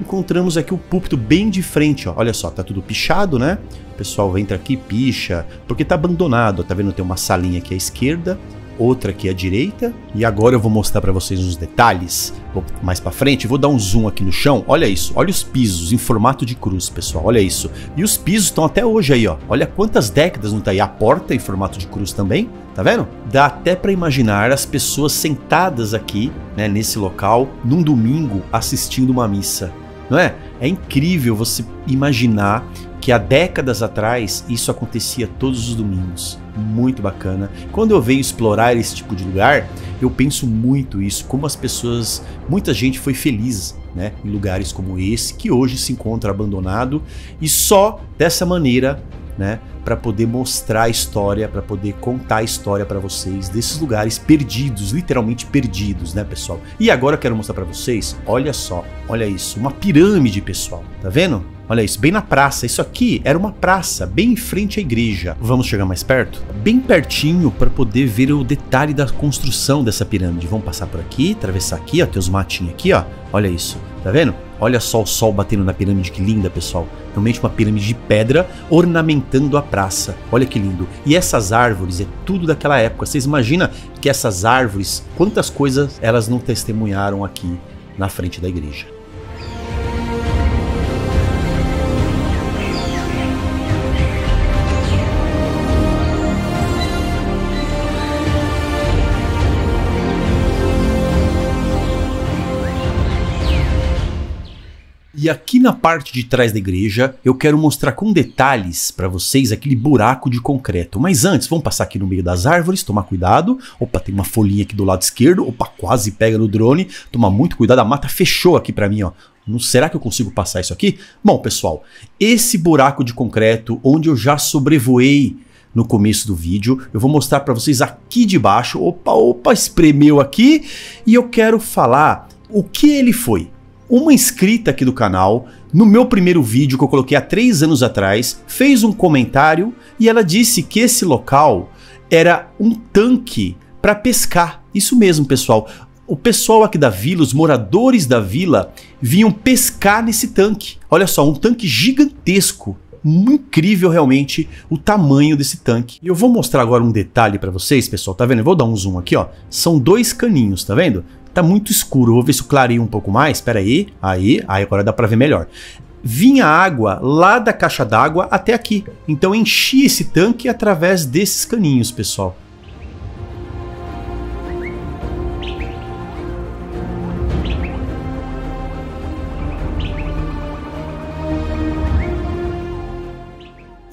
Encontramos aqui o púlpito bem de frente, ó. Olha só, tá tudo pichado, né? O pessoal entra aqui, picha, porque tá abandonado, ó. Tá vendo? Tem uma salinha aqui à esquerda, outra aqui à direita. E agora eu vou mostrar pra vocês uns detalhes. Vou mais pra frente, vou dar um zoom aqui no chão. Olha isso, olha os pisos em formato de cruz, pessoal, olha isso. E os pisos estão até hoje aí, ó. Olha quantas décadas não tá aí. A porta em formato de cruz também, tá vendo? Dá até pra imaginar as pessoas sentadas aqui, né, nesse local, num domingo, assistindo uma missa. Não é? É incrível você imaginar que há décadas atrás isso acontecia todos os domingos. Muito bacana. Quando eu venho explorar esse tipo de lugar, eu penso muito isso, como as pessoas, muita gente foi feliz, né, em lugares como esse, que hoje se encontra abandonado, e só dessa maneira, né, para poder mostrar a história, para poder contar a história para vocês desses lugares perdidos, literalmente perdidos, né, pessoal? E agora eu quero mostrar para vocês, olha só, olha isso, uma pirâmide, pessoal, tá vendo? Olha isso, bem na praça. Isso aqui era uma praça, bem em frente à igreja. Vamos chegar mais perto? Bem pertinho para poder ver o detalhe da construção dessa pirâmide. Vamos passar por aqui, atravessar aqui, ó, tem os matinhos aqui, ó. Olha isso, tá vendo? Olha só o sol batendo na pirâmide, que linda, pessoal. Realmente uma pirâmide de pedra ornamentando a praça. Olha que lindo. E essas árvores, é tudo daquela época. Vocês imaginam que essas árvores, quantas coisas elas não testemunharam aqui na frente da igreja. E aqui na parte de trás da igreja, eu quero mostrar com detalhes para vocês aquele buraco de concreto. Mas antes, vamos passar aqui no meio das árvores, tomar cuidado. Opa, tem uma folhinha aqui do lado esquerdo. Opa, quase pega no drone. Toma muito cuidado, a mata fechou aqui para mim, ó. Será que eu consigo passar isso aqui? Bom, pessoal, esse buraco de concreto onde eu já sobrevoei no começo do vídeo, eu vou mostrar para vocês aqui de baixo. Opa, opa, espremeu aqui. E eu quero falar o que ele foi. Uma inscrita aqui do canal, no meu primeiro vídeo que eu coloquei há 3 anos atrás, fez um comentário e ela disse que esse local era um tanque para pescar. Isso mesmo, pessoal. O pessoal aqui da vila, os moradores da vila, vinham pescar nesse tanque. Olha só, um tanque gigantesco. Incrível realmente o tamanho desse tanque. E eu vou mostrar agora um detalhe para vocês, pessoal. Tá vendo? Eu vou dar um zoom aqui, ó. São 2 caninhos, tá vendo? Tá muito escuro, eu vou ver se eu clareio um pouco mais. Pera aí, agora dá pra ver melhor. Vinha água lá da caixa d'água até aqui. Então eu enchi esse tanque através desses caninhos, pessoal.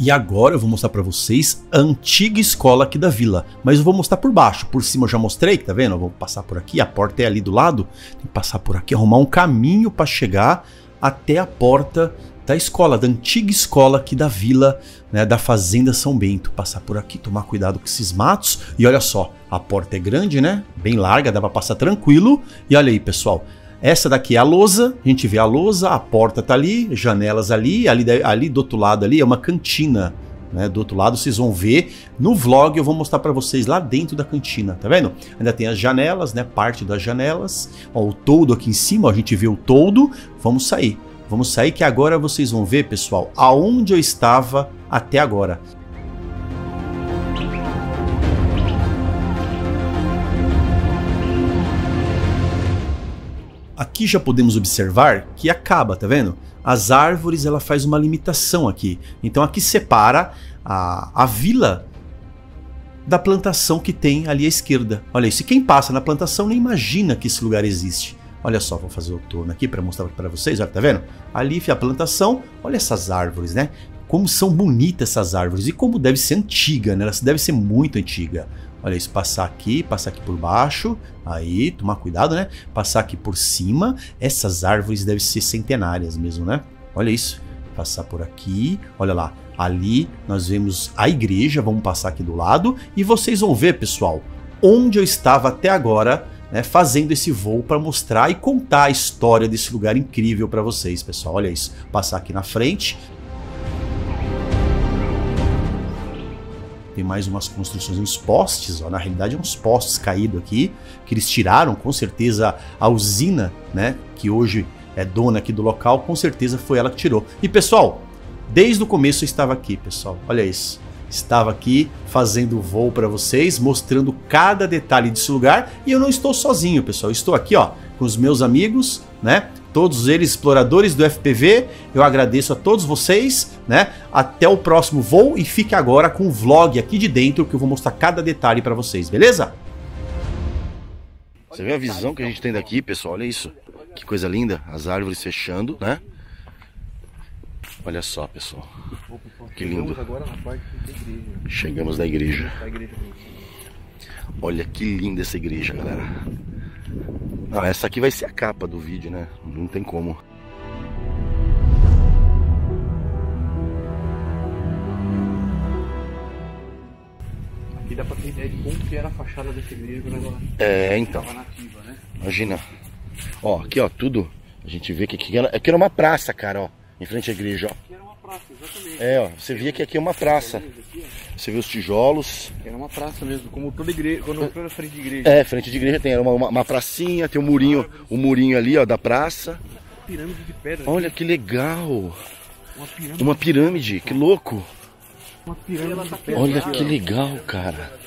E agora eu vou mostrar pra vocês a antiga escola aqui da vila. Mas eu vou mostrar por baixo. Por cima eu já mostrei, tá vendo? Eu vou passar por aqui, a porta é ali do lado. Tem que passar por aqui, arrumar um caminho pra chegar até a porta da escola, da antiga escola aqui da vila, né, da Fazenda São Bento. Passar por aqui, tomar cuidado com esses matos. E olha só, a porta é grande, né? Bem larga, dá pra passar tranquilo. E olha aí, pessoal. Essa daqui é a lousa, a gente vê a lousa, a porta tá ali, janelas ali, ali do outro lado ali é uma cantina, né? Do outro lado vocês vão ver, no vlog eu vou mostrar pra vocês lá dentro da cantina, tá vendo? Ainda tem as janelas, né? Parte das janelas, ó, o toldo aqui em cima, ó, a gente vê o toldo, vamos sair que agora vocês vão ver, pessoal, aonde eu estava até agora. Aqui já podemos observar que acaba, tá vendo? As árvores, ela faz uma limitação aqui. Então aqui separa a vila da plantação que tem ali à esquerda. Olha isso, e quem passa na plantação nem imagina que esse lugar existe. Olha só, vou fazer o torno aqui para mostrar para vocês, olha, tá vendo? Ali fica a plantação, olha essas árvores, né? Como são bonitas essas árvores e como deve ser antiga, né? Ela deve ser muito antiga. Olha isso, passar aqui por baixo, aí, tomar cuidado, né? Passar aqui por cima, essas árvores devem ser centenárias mesmo, né? Olha isso, passar por aqui, olha lá, Ali nós vemos a igreja, vamos passar aqui do lado e vocês vão ver, pessoal, onde eu estava até agora, né, fazendo esse voo para mostrar e contar a história desse lugar incrível para vocês, pessoal. Olha isso, passar aqui na frente. Tem mais umas construções, uns postes, ó, na realidade uns postes caídos aqui, que eles tiraram, com certeza a usina, né, que hoje é dona aqui do local, com certeza foi ela que tirou. E pessoal, desde o começo eu estava aqui, pessoal, olha isso. Estava aqui fazendo o voo para vocês, mostrando cada detalhe desse lugar. E eu não estou sozinho, pessoal. Eu estou aqui, ó, com os meus amigos, né? Todos eles exploradores do FPV. Eu agradeço a todos vocês, né? Até o próximo voo e fique agora com o vlog aqui de dentro que eu vou mostrar cada detalhe para vocês, beleza? Você vê a visão que a gente tem daqui, pessoal? Olha isso. Que coisa linda. As árvores fechando, né? Olha só, pessoal. Que lindo. Chegamos na igreja. Olha que linda essa igreja, galera. Não, essa aqui vai ser a capa do vídeo, né? Não tem como. Aqui dá pra ter ideia de como que era a fachada dessa igreja, né? É, então. Imagina. Ó, aqui, ó, tudo. A gente vê que aqui era uma praça, cara, ó. Em frente à igreja, ó. Aqui era uma praça, exatamente. É, ó, você via que aqui é uma praça. Você vê os tijolos. Era uma praça mesmo, como toda igreja, quando toda frente de igreja. É, frente de igreja tem era uma pracinha, tem um murinho ali, ó, da praça. Uma pirâmide de pedra. Olha que legal. Uma pirâmide, que louco. Uma pirâmide de pedra. Olha que legal, cara.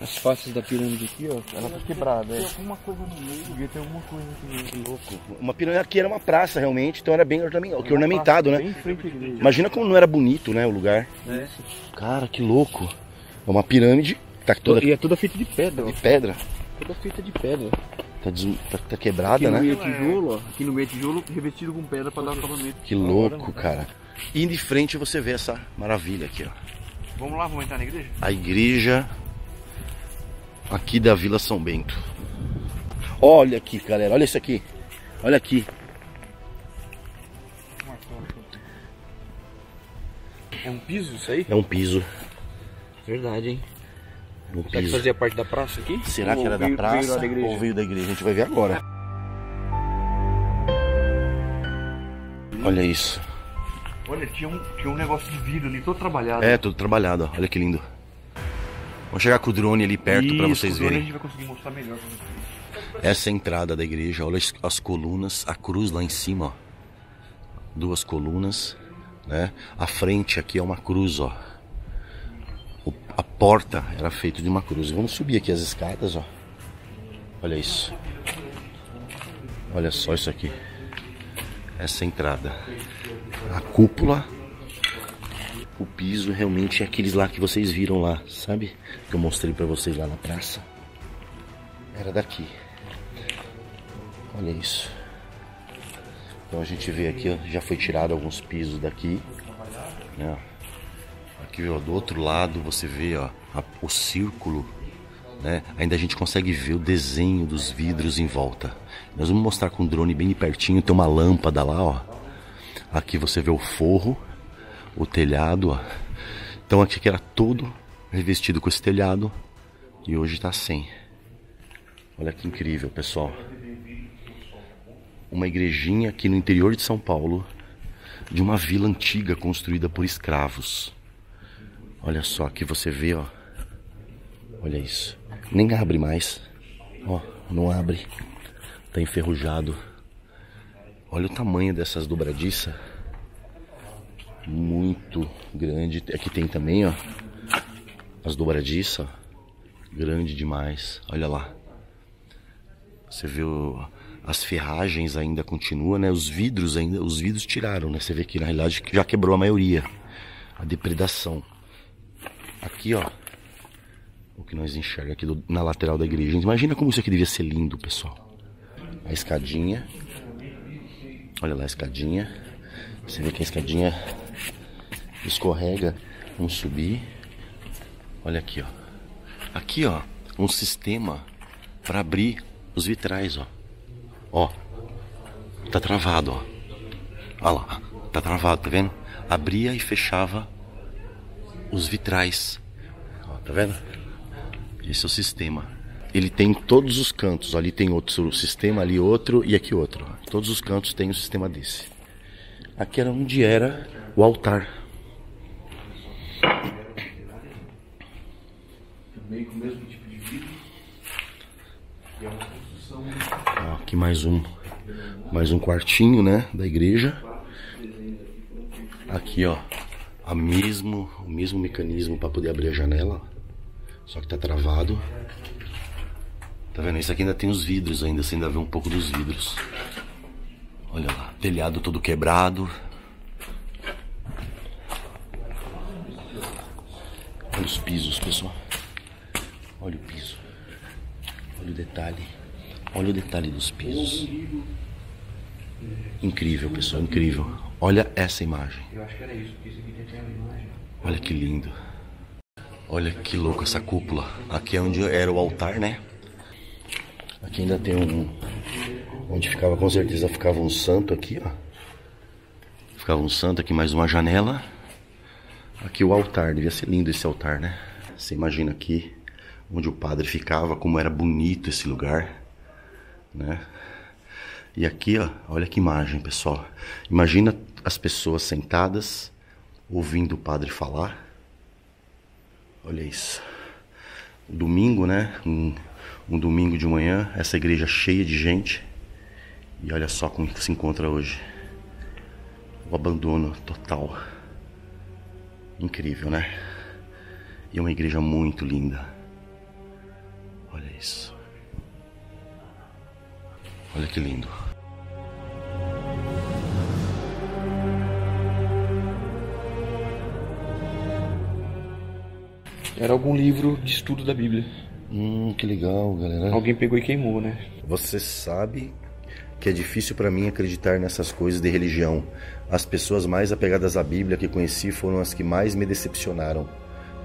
As faces da pirâmide aqui, ó, ela tá quebrada, é. Tem alguma coisa no meio. Devia ter alguma coisa aqui, que louco. Uma pirâmide aqui era uma praça, realmente, então era bem ornamentado, né? Bem em frente à igreja. Imagina como não era bonito, né, o lugar. É. Cara, que louco. Uma pirâmide. Tá toda... E é toda feita de pedra. De pedra? Toda feita de pedra. Tá quebrada, aqui né? No meio tijolo, ó. Aqui no meio tijolo, revestido com pedra pra dar um acabamento. Que louco, cara. E de frente você vê essa maravilha aqui, ó. Vamos lá, vamos entrar na igreja? A igreja... aqui da Vila São Bento. Olha aqui, galera. Olha isso aqui. Olha aqui. É um piso isso aí? É um piso. Verdade, hein? É um piso. Será que fazia parte da praça aqui? Será que era da praça ou veio da igreja? A gente vai ver agora. Olha isso. Olha, tinha um negócio de vidro ali, todo trabalhado. É, todo trabalhado. Olha que lindo. Vou chegar com o drone ali perto para vocês verem. A gente vai conseguir mostrar melhor pra vocês. Essa é a entrada da igreja, olha as colunas, a cruz lá em cima, ó. Duas colunas, né? A frente aqui é uma cruz, ó. A porta era feita de uma cruz. Vamos subir aqui as escadas, ó. Olha isso. Olha só isso aqui. Essa é a entrada. A cúpula. O piso realmente é aqueles lá que vocês viram lá, sabe? Que eu mostrei pra vocês lá na praça. Era daqui. Olha isso. Então a gente vê aqui, ó, já foi tirado alguns pisos daqui. Né? Aqui, ó, do outro lado você vê, ó, o círculo. Né? Ainda a gente consegue ver o desenho dos vidros em volta. Nós vamos mostrar com o drone bem de pertinho. Tem uma lâmpada lá, ó. Aqui você vê o forro. O telhado, ó. Então aqui que era todo revestido com esse telhado e hoje tá sem. Olha que incrível, pessoal. Uma igrejinha aqui no interior de São Paulo, de uma vila antiga construída por escravos. Olha só, aqui você vê, ó. Olha isso. Nem abre mais. Ó, não abre. Tá enferrujado. Olha o tamanho dessas dobradiças. Muito grande. Aqui tem também, ó, as dobradiças. Grande demais. Olha lá. Você vê as ferragens ainda continuam, né? Os vidros ainda. Os vidros tiraram, né? Você vê que na realidade já quebrou a maioria. A depredação. Aqui, ó. O que nós enxergamos aqui na lateral da igreja. Imagina como isso aqui devia ser lindo, pessoal. A escadinha. Olha lá a escadinha. Você vê que a escadinha... escorrega, vamos subir. Olha aqui, ó. Aqui, ó, um sistema para abrir os vitrais, ó. Ó, tá travado, ó. Olha lá. Tá travado, tá vendo? Abria e fechava os vitrais. Ó, tá vendo? Esse é o sistema. Ele tem todos os cantos. Ali tem outro sistema, ali outro e aqui outro. Todos os cantos tem um sistema desse. Aqui era onde era o altar. Também com o mesmo tipo de vidro. E é uma construção. Ó, aqui mais um quartinho, né, da igreja. Aqui, ó, o mesmo mecanismo para poder abrir a janela, só que tá travado. Tá vendo? Isso aqui ainda tem os vidros ainda, você ainda vê um pouco dos vidros. Olha lá, telhado todo quebrado. Olha os pisos, pessoal. Olha o piso. Olha o detalhe. Olha o detalhe dos pisos. Incrível, pessoal, incrível. Olha essa imagem. Eu acho que era isso, porque isso aqui tem até uma imagem. Olha que lindo. Olha que louco essa cúpula. Aqui é onde era o altar, né? Aqui ainda tem um... Onde ficava, com certeza, ficava um santo aqui, ó. Ficava um santo aqui, mais uma janela. Aqui o altar. Devia ser lindo esse altar, né? Você imagina aqui onde o padre ficava, como era bonito esse lugar, né? E aqui, ó, olha que imagem, pessoal. Imagina as pessoas sentadas, ouvindo o padre falar. Olha isso. Domingo, né? Um domingo de manhã, essa igreja cheia de gente. E olha só como se encontra hoje. O abandono total. Incrível, né? E é uma igreja muito linda. Olha isso. Olha que lindo. Era algum livro de estudo da Bíblia. Que legal, galera. Alguém pegou e queimou, né? Você sabe que é difícil pra mim acreditar nessas coisas de religião. As pessoas mais apegadas à Bíblia que conheci foram as que mais me decepcionaram.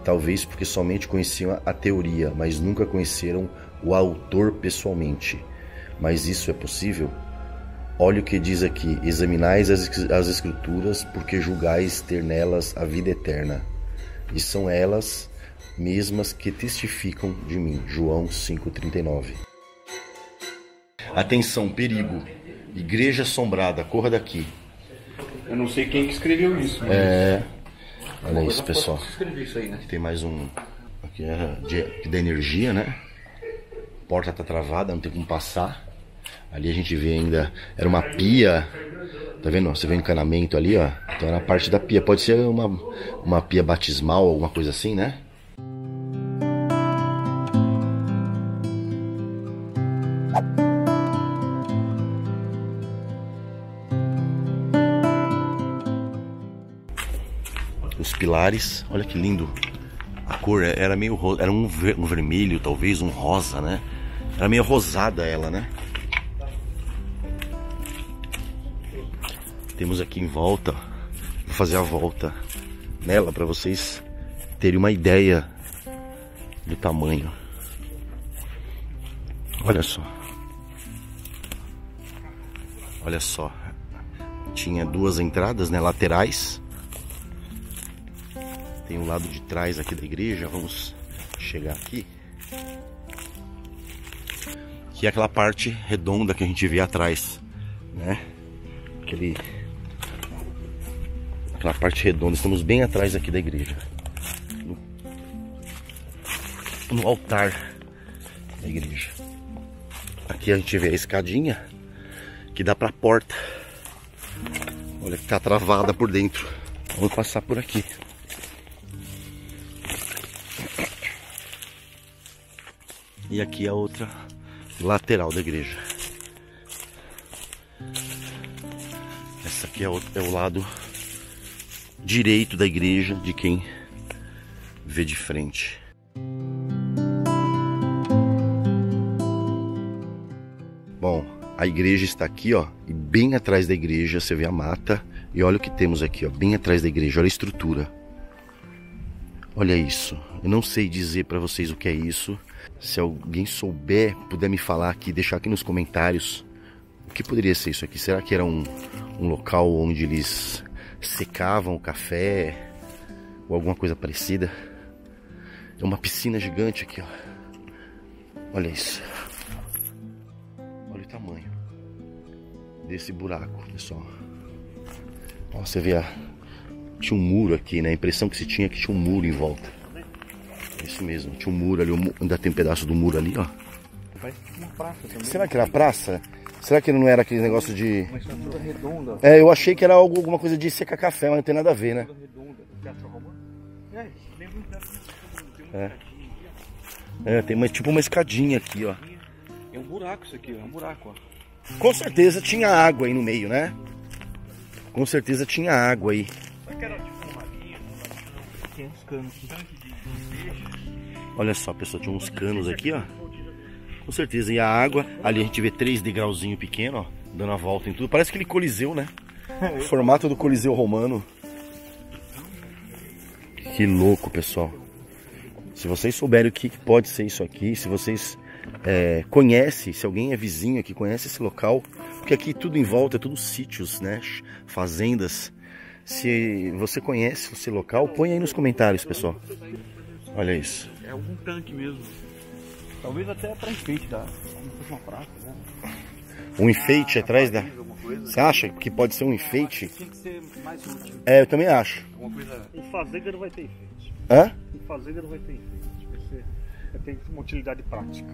Talvez porque somente conheciam a teoria, mas nunca conheceram o autor pessoalmente. Mas isso é possível? Olha o que diz aqui: examinais as escrituras, porque julgais ter nelas a vida eterna. E são elas mesmas que testificam de mim. João 5,39. Atenção, perigo. Igreja assombrada, corra daqui. Eu não sei quem que escreveu isso. Mas... É. Olha isso, pessoal. Isso aí, né? Tem mais um. Aqui era da energia, né? A porta tá travada, não tem como passar. Ali a gente vê ainda, era uma pia, tá vendo? Você vê o encanamento ali, ó. Então era a parte da pia, pode ser uma pia batismal, alguma coisa assim, né? Os pilares, olha que lindo. A cor era meio rosa, era um vermelho, talvez um rosa, né? Era meio rosada ela, né? Temos aqui em volta, vou fazer a volta nela para vocês terem uma ideia do tamanho. Olha só. Olha só. Tinha duas entradas, né, laterais. Tem o lado de trás aqui da igreja, vamos chegar aqui. Que é aquela parte redonda que a gente vê atrás, né? Aquela parte redonda, estamos bem atrás aqui da igreja. No altar da igreja. Aqui a gente vê a escadinha que dá pra porta. Olha que tá travada por dentro. Vamos passar por aqui. E aqui a outra lateral da igreja. Essa aqui é o lado direito da igreja, de quem vê de frente. Bom, a igreja está aqui, ó. E bem atrás da igreja você vê a mata. E olha o que temos aqui, ó. Bem atrás da igreja, olha a estrutura. Olha isso. Eu não sei dizer para vocês o que é isso. Se alguém souber, puder me falar aqui, deixar aqui nos comentários o que poderia ser isso aqui. Será que era um local onde eles secavam o café ou alguma coisa parecida. É uma piscina gigante aqui, ó. Olha isso. Olha o tamanho desse buraco, pessoal. Ó, você vê, tinha um muro aqui, né? A impressão que se tinha é que tinha um muro em volta. É isso mesmo, tinha um muro ali, ainda tem um pedaço do muro ali, ó. Parece uma praça também. Será que era praça? Será que não era aquele negócio de... Uma estrutura redonda. É, eu achei que era alguma coisa de secar café, mas não tem nada a ver, né? É, tem uma, tipo uma escadinha aqui, ó. É um buraco isso aqui, é um buraco, ó. Com certeza tinha água aí no meio, né? Com certeza tinha água aí. Será que era tipo um laguinho? Tem uns canos. Olha só, pessoal, tinha uns canos aqui, ó. Com certeza, e a água, ali a gente vê 3 degrauzinhos pequenos, ó, dando a volta em tudo. Parece aquele coliseu, né? O formato do coliseu romano. Que louco, pessoal. Se vocês souberem o que pode ser isso aqui, se vocês conhecem, se alguém é vizinho aqui, conhece esse local, porque aqui tudo em volta, é tudo sítios, né? Fazendas. Se você conhece esse local, põe aí nos comentários, pessoal. Olha isso. É algum tanque mesmo. Talvez até para enfeite, tá? Uma praça, né? Um enfeite atrás da... Você acha que pode ser um enfeite? Tem que ser mais útil. É, eu também acho. Uma coisa... O fazenda não vai ter enfeite. Hã? O fazenda não vai ter enfeite. Vai ser... Tem uma utilidade prática.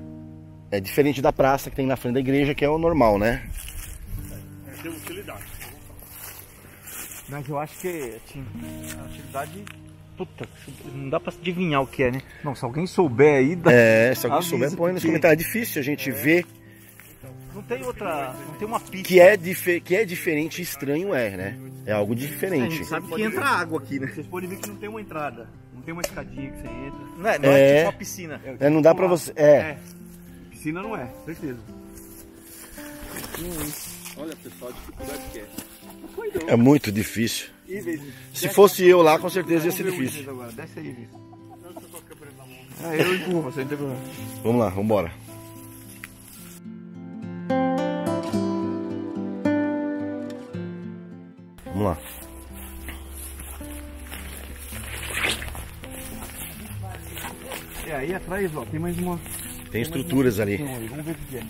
É diferente da praça que tem na frente da igreja, que é o normal, né? É, tem utilidade. Mas eu acho que a utilidade... Puta, não dá pra adivinhar o que é, né? Não, se alguém souber aí... se alguém souber, põe nos comentários. É difícil a gente ver. Não tem outra... Não tem uma pista. Que é diferente e estranho, né? É algo diferente. A gente sabe que entra água aqui, né? Vocês podem ver que não tem uma entrada. Não tem uma escadinha que você entra. Não é tipo uma piscina. Não dá pra você... Piscina não é, certeza. Olha, pessoal, a dificuldade que é. É muito difícil. Se fosse eu lá, com certeza ia ser difícil. Eu empurro, você não tem problema. Vamos lá, vamos embora. Vamos lá. Aí atrás, ó, tem mais uma. Tem estruturas ali. Vamos ver o que é.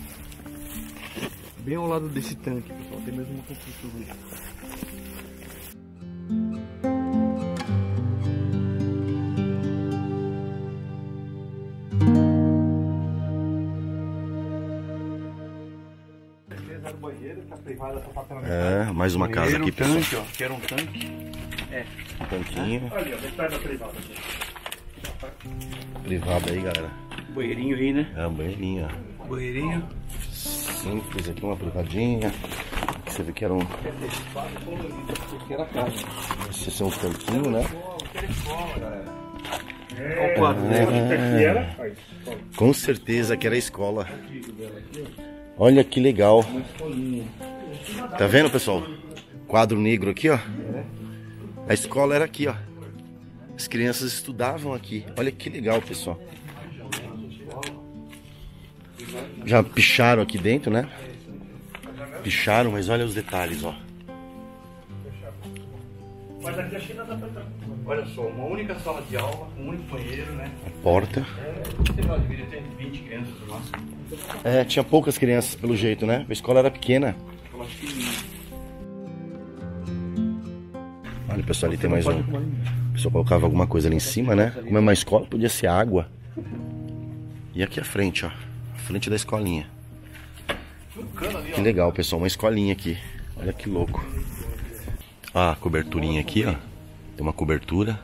Bem ao lado desse tanque, pessoal, tem mais uma estrutura ali. Mais uma casa aqui, pessoal. Tanque, ó, que era um tanque. Um tanquinho. Olha, detalhe da privada. Privada aí, galera. Banheirinho aí, né? É, um banheirinho, ó. Banheirinho. Simples aqui, uma privadinha. Aqui você vê que era um... Aqui era casa. Esse é um tanquinho, né? Olha o quadro dela. Com certeza que era a escola. Olha que legal. Uma escolinha. Tá vendo, pessoal? Quadro negro aqui, ó. A escola era aqui, ó. As crianças estudavam aqui. Olha que legal, pessoal. Já picharam aqui dentro, né? Picharam, mas olha os detalhes, ó. Mas aqui a China dá pra entrar. Olha só, uma única sala de aula, um único banheiro, né? A porta. Sei lá, deveria ter 20 crianças lá. Tinha poucas crianças, pelo jeito, né? A escola era pequena. Olha, pessoal, ali tem mais um. O pessoal colocava alguma coisa ali em cima, né? Como é uma escola, podia ser água. E aqui a frente, ó. A frente da escolinha. Que legal, pessoal. Uma escolinha aqui. Olha que louco. A coberturinha aqui, ó. Tem uma cobertura.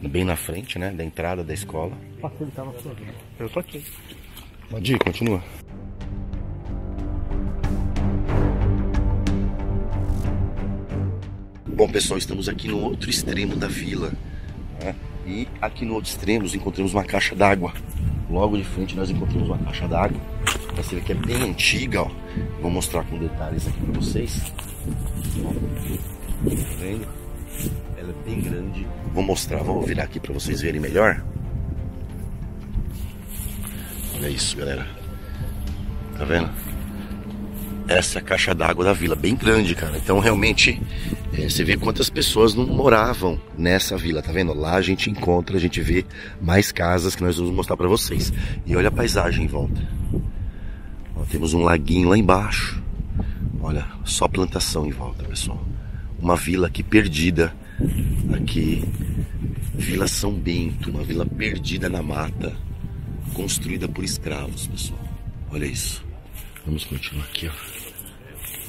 Bem na frente, né? Da entrada da escola. Eu tô aqui. Pode ir, continua. Bom, pessoal, estamos aqui no outro extremo da vila, né? E aqui no outro extremo encontramos uma caixa d'água. Logo de frente nós encontramos uma caixa d'água. Essa aqui é bem antiga, ó. Vou mostrar com detalhes aqui para vocês. Tá vendo? Ela é bem grande. Vou mostrar, vou virar aqui para vocês verem melhor. Olha isso, galera. Tá vendo? Essa é a caixa d'água da vila, bem grande, cara. Então realmente você vê quantas pessoas não moravam nessa vila, tá vendo? Lá a gente encontra, a gente vê mais casas que nós vamos mostrar pra vocês. E olha a paisagem em volta. Ó, temos um laguinho lá embaixo. Olha, só plantação em volta, pessoal. Uma vila aqui perdida, aqui, Vila São Bento, uma vila perdida na mata, construída por escravos, pessoal. Olha isso. Vamos continuar aqui, ó.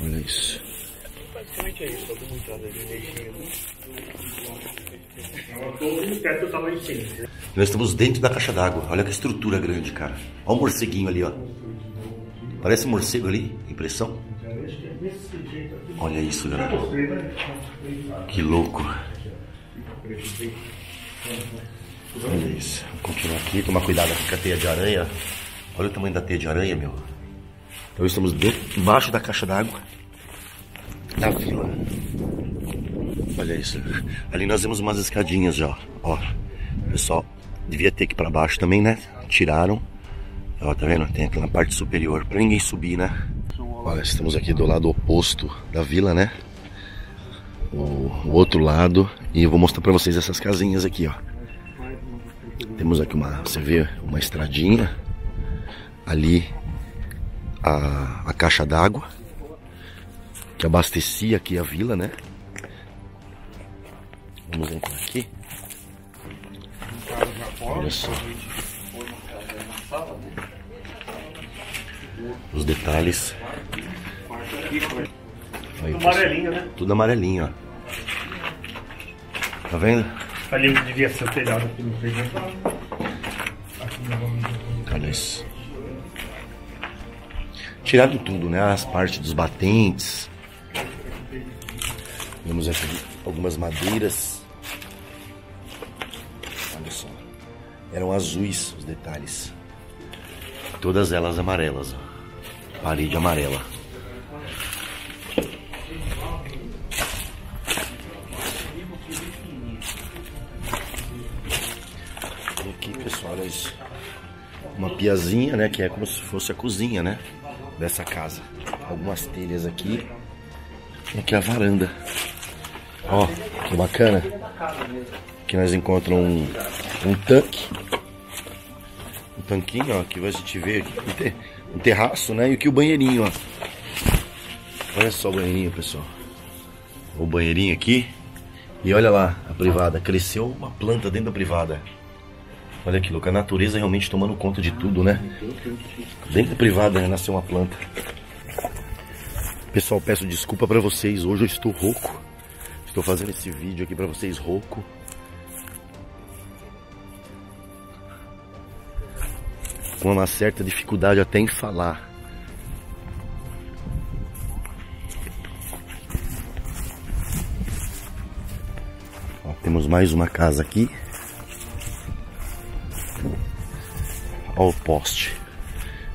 Olha isso. Basicamente é isso, só dou entrada de energia. Nós estamos dentro da caixa d'água. Olha que estrutura grande, cara. Olha o morceguinho ali, ó. Parece um morcego ali, impressão. Olha isso, galera. Que louco. Olha isso. Vamos continuar aqui, tomar cuidado aqui com a teia de aranha. Olha o tamanho da teia de aranha, meu. Então estamos debaixo da caixa d'água da vila. Olha isso. Ali nós vemos umas escadinhas já. Ó, pessoal, devia ter aqui pra baixo também, né? Tiraram. Ó, tá vendo? Tem aqui na parte superior pra ninguém subir, né? Olha, estamos aqui do lado oposto da vila, né? O outro lado. E eu vou mostrar pra vocês essas casinhas aqui, ó. Temos aqui uma, você vê, uma estradinha. Ali a caixa d'água que abastecia aqui a vila, né? Vamos entrar aqui. Olha só. Os detalhes. Aí, tudo amarelinho, né? Tudo amarelinho, ó. Tá vendo? Ali devia ser o telhado que não fez. Olha isso. Tirado tudo, né? As partes dos batentes. Vemos aqui algumas madeiras. Olha só. Eram azuis os detalhes. Todas elas amarelas. Ó. Parede amarela. E aqui, pessoal, olha isso. Uma piazinha, né? Que é como se fosse a cozinha, né? Dessa casa. Algumas telhas aqui. E aqui a varanda. Ó, que bacana. Aqui nós encontramos um tanque. Um tanquinho, ó. Que a gente vê aqui. Um terraço, né? E aqui o banheirinho, ó. Olha só o banheirinho, pessoal. O banheirinho aqui. E olha lá a privada. Cresceu uma planta dentro da privada. Olha que louco, a natureza realmente tomando conta de tudo, né? Dentro da privada, né? Nasceu uma planta. Pessoal, peço desculpa pra vocês, hoje eu estou rouco. Estou fazendo esse vídeo aqui pra vocês rouco. Com uma certa dificuldade até em falar. Ó, temos mais uma casa aqui. Olha o poste.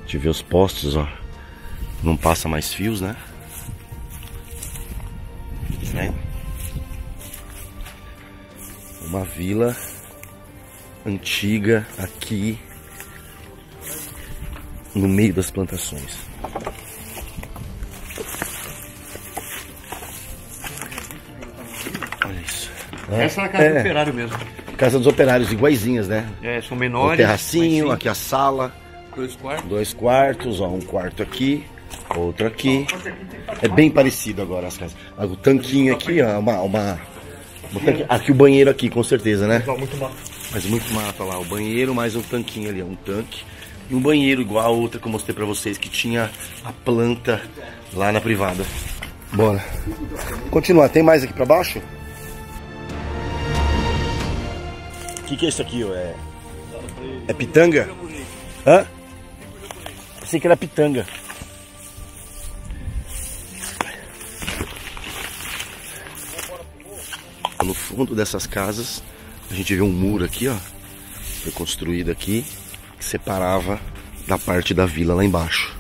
A gente vê os postes, ó. Não passa mais fios, né? É. Uma vila antiga aqui no meio das plantações. Olha isso. Essa é a casa do operário mesmo. Casa dos operários, iguaizinhas, né? É, são menores. O terracinho, aqui a sala. 2 quartos. 2 quartos, ó, um quarto aqui, outro aqui. É bem parecido agora as casas. O tanquinho aqui, ó, aqui o banheiro aqui, com certeza, né? Muito mato. Mas muito mato, ó lá, o banheiro, mais um tanquinho ali, ó, um tanque. E um banheiro igual a outra que eu mostrei pra vocês, que tinha a planta lá na privada. Bora. Continuar, tem mais aqui pra baixo? O que é isso aqui? É pitanga? Hã? Pensei que era pitanga. No fundo dessas casas, a gente vê um muro aqui, ó. Foi construído aqui, que separava da parte da vila lá embaixo.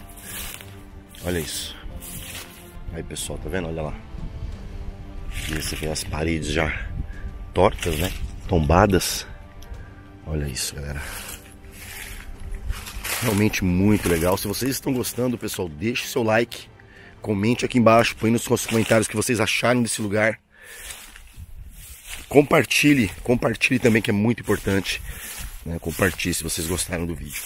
Olha isso. Aí, pessoal, tá vendo? Olha lá. E você vê as paredes já tortas, né? Tombadas. Olha isso, galera. Realmente muito legal. Se vocês estão gostando, pessoal, deixe seu like. Comente aqui embaixo, põe nos comentários o que vocês acharam desse lugar. Compartilhe, compartilhe também, que é muito importante, né? Compartilhe se vocês gostaram do vídeo.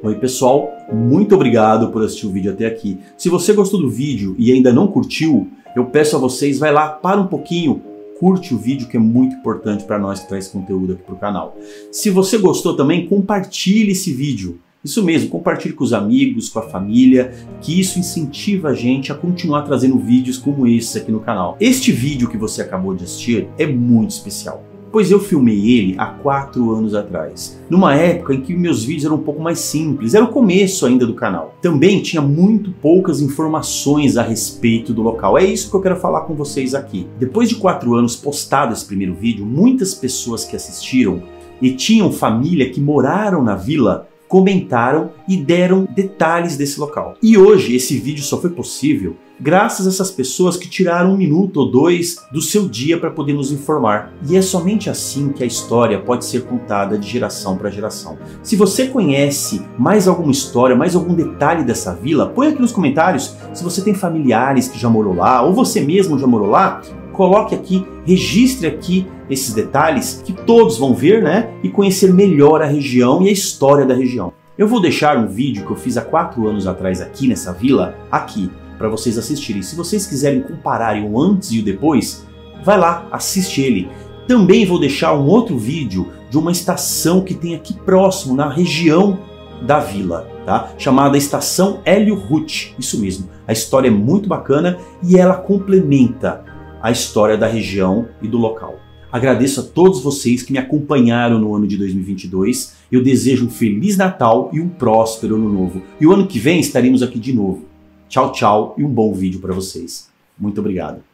Oi pessoal, muito obrigado por assistir o vídeo até aqui. Se você gostou do vídeo e ainda não curtiu, eu peço a vocês, vai lá, para um pouquinho, curte o vídeo, que é muito importante para nós que traz conteúdo aqui para o canal. Se você gostou também, compartilhe esse vídeo. Isso mesmo, compartilhe com os amigos, com a família, que isso incentiva a gente a continuar trazendo vídeos como esse aqui no canal. Este vídeo que você acabou de assistir é muito especial, pois eu filmei ele há 4 anos atrás, numa época em que meus vídeos eram um pouco mais simples, era o começo ainda do canal. Também tinha muito poucas informações a respeito do local, é isso que eu quero falar com vocês aqui. Depois de 4 anos postado esse primeiro vídeo, muitas pessoas que assistiram e tinham família que moraram na vila, comentaram e deram detalhes desse local. E hoje esse vídeo só foi possível graças a essas pessoas que tiraram 1 minuto ou 2 do seu dia para poder nos informar. E é somente assim que a história pode ser contada de geração para geração. Se você conhece mais alguma história, mais algum detalhe dessa vila, põe aqui nos comentários. Se você tem familiares que já morou lá, ou você mesmo já morou lá, coloque aqui, registre aqui esses detalhes que todos vão ver, né? E conhecer melhor a região e a história da região. Eu vou deixar um vídeo que eu fiz há 4 anos atrás aqui nessa vila, aqui, para vocês assistirem. Se vocês quiserem compararem o antes e o depois, vai lá, assiste ele. Também vou deixar um outro vídeo de uma estação que tem aqui próximo, na região da vila, tá? Chamada Estação Hélio Ruth, isso mesmo. A história é muito bacana e ela complementa a história da região e do local. Agradeço a todos vocês que me acompanharam no ano de 2022. Eu desejo um Feliz Natal e um próspero Ano Novo. E o ano que vem estaremos aqui de novo. Tchau, tchau e um bom vídeo para vocês. Muito obrigado.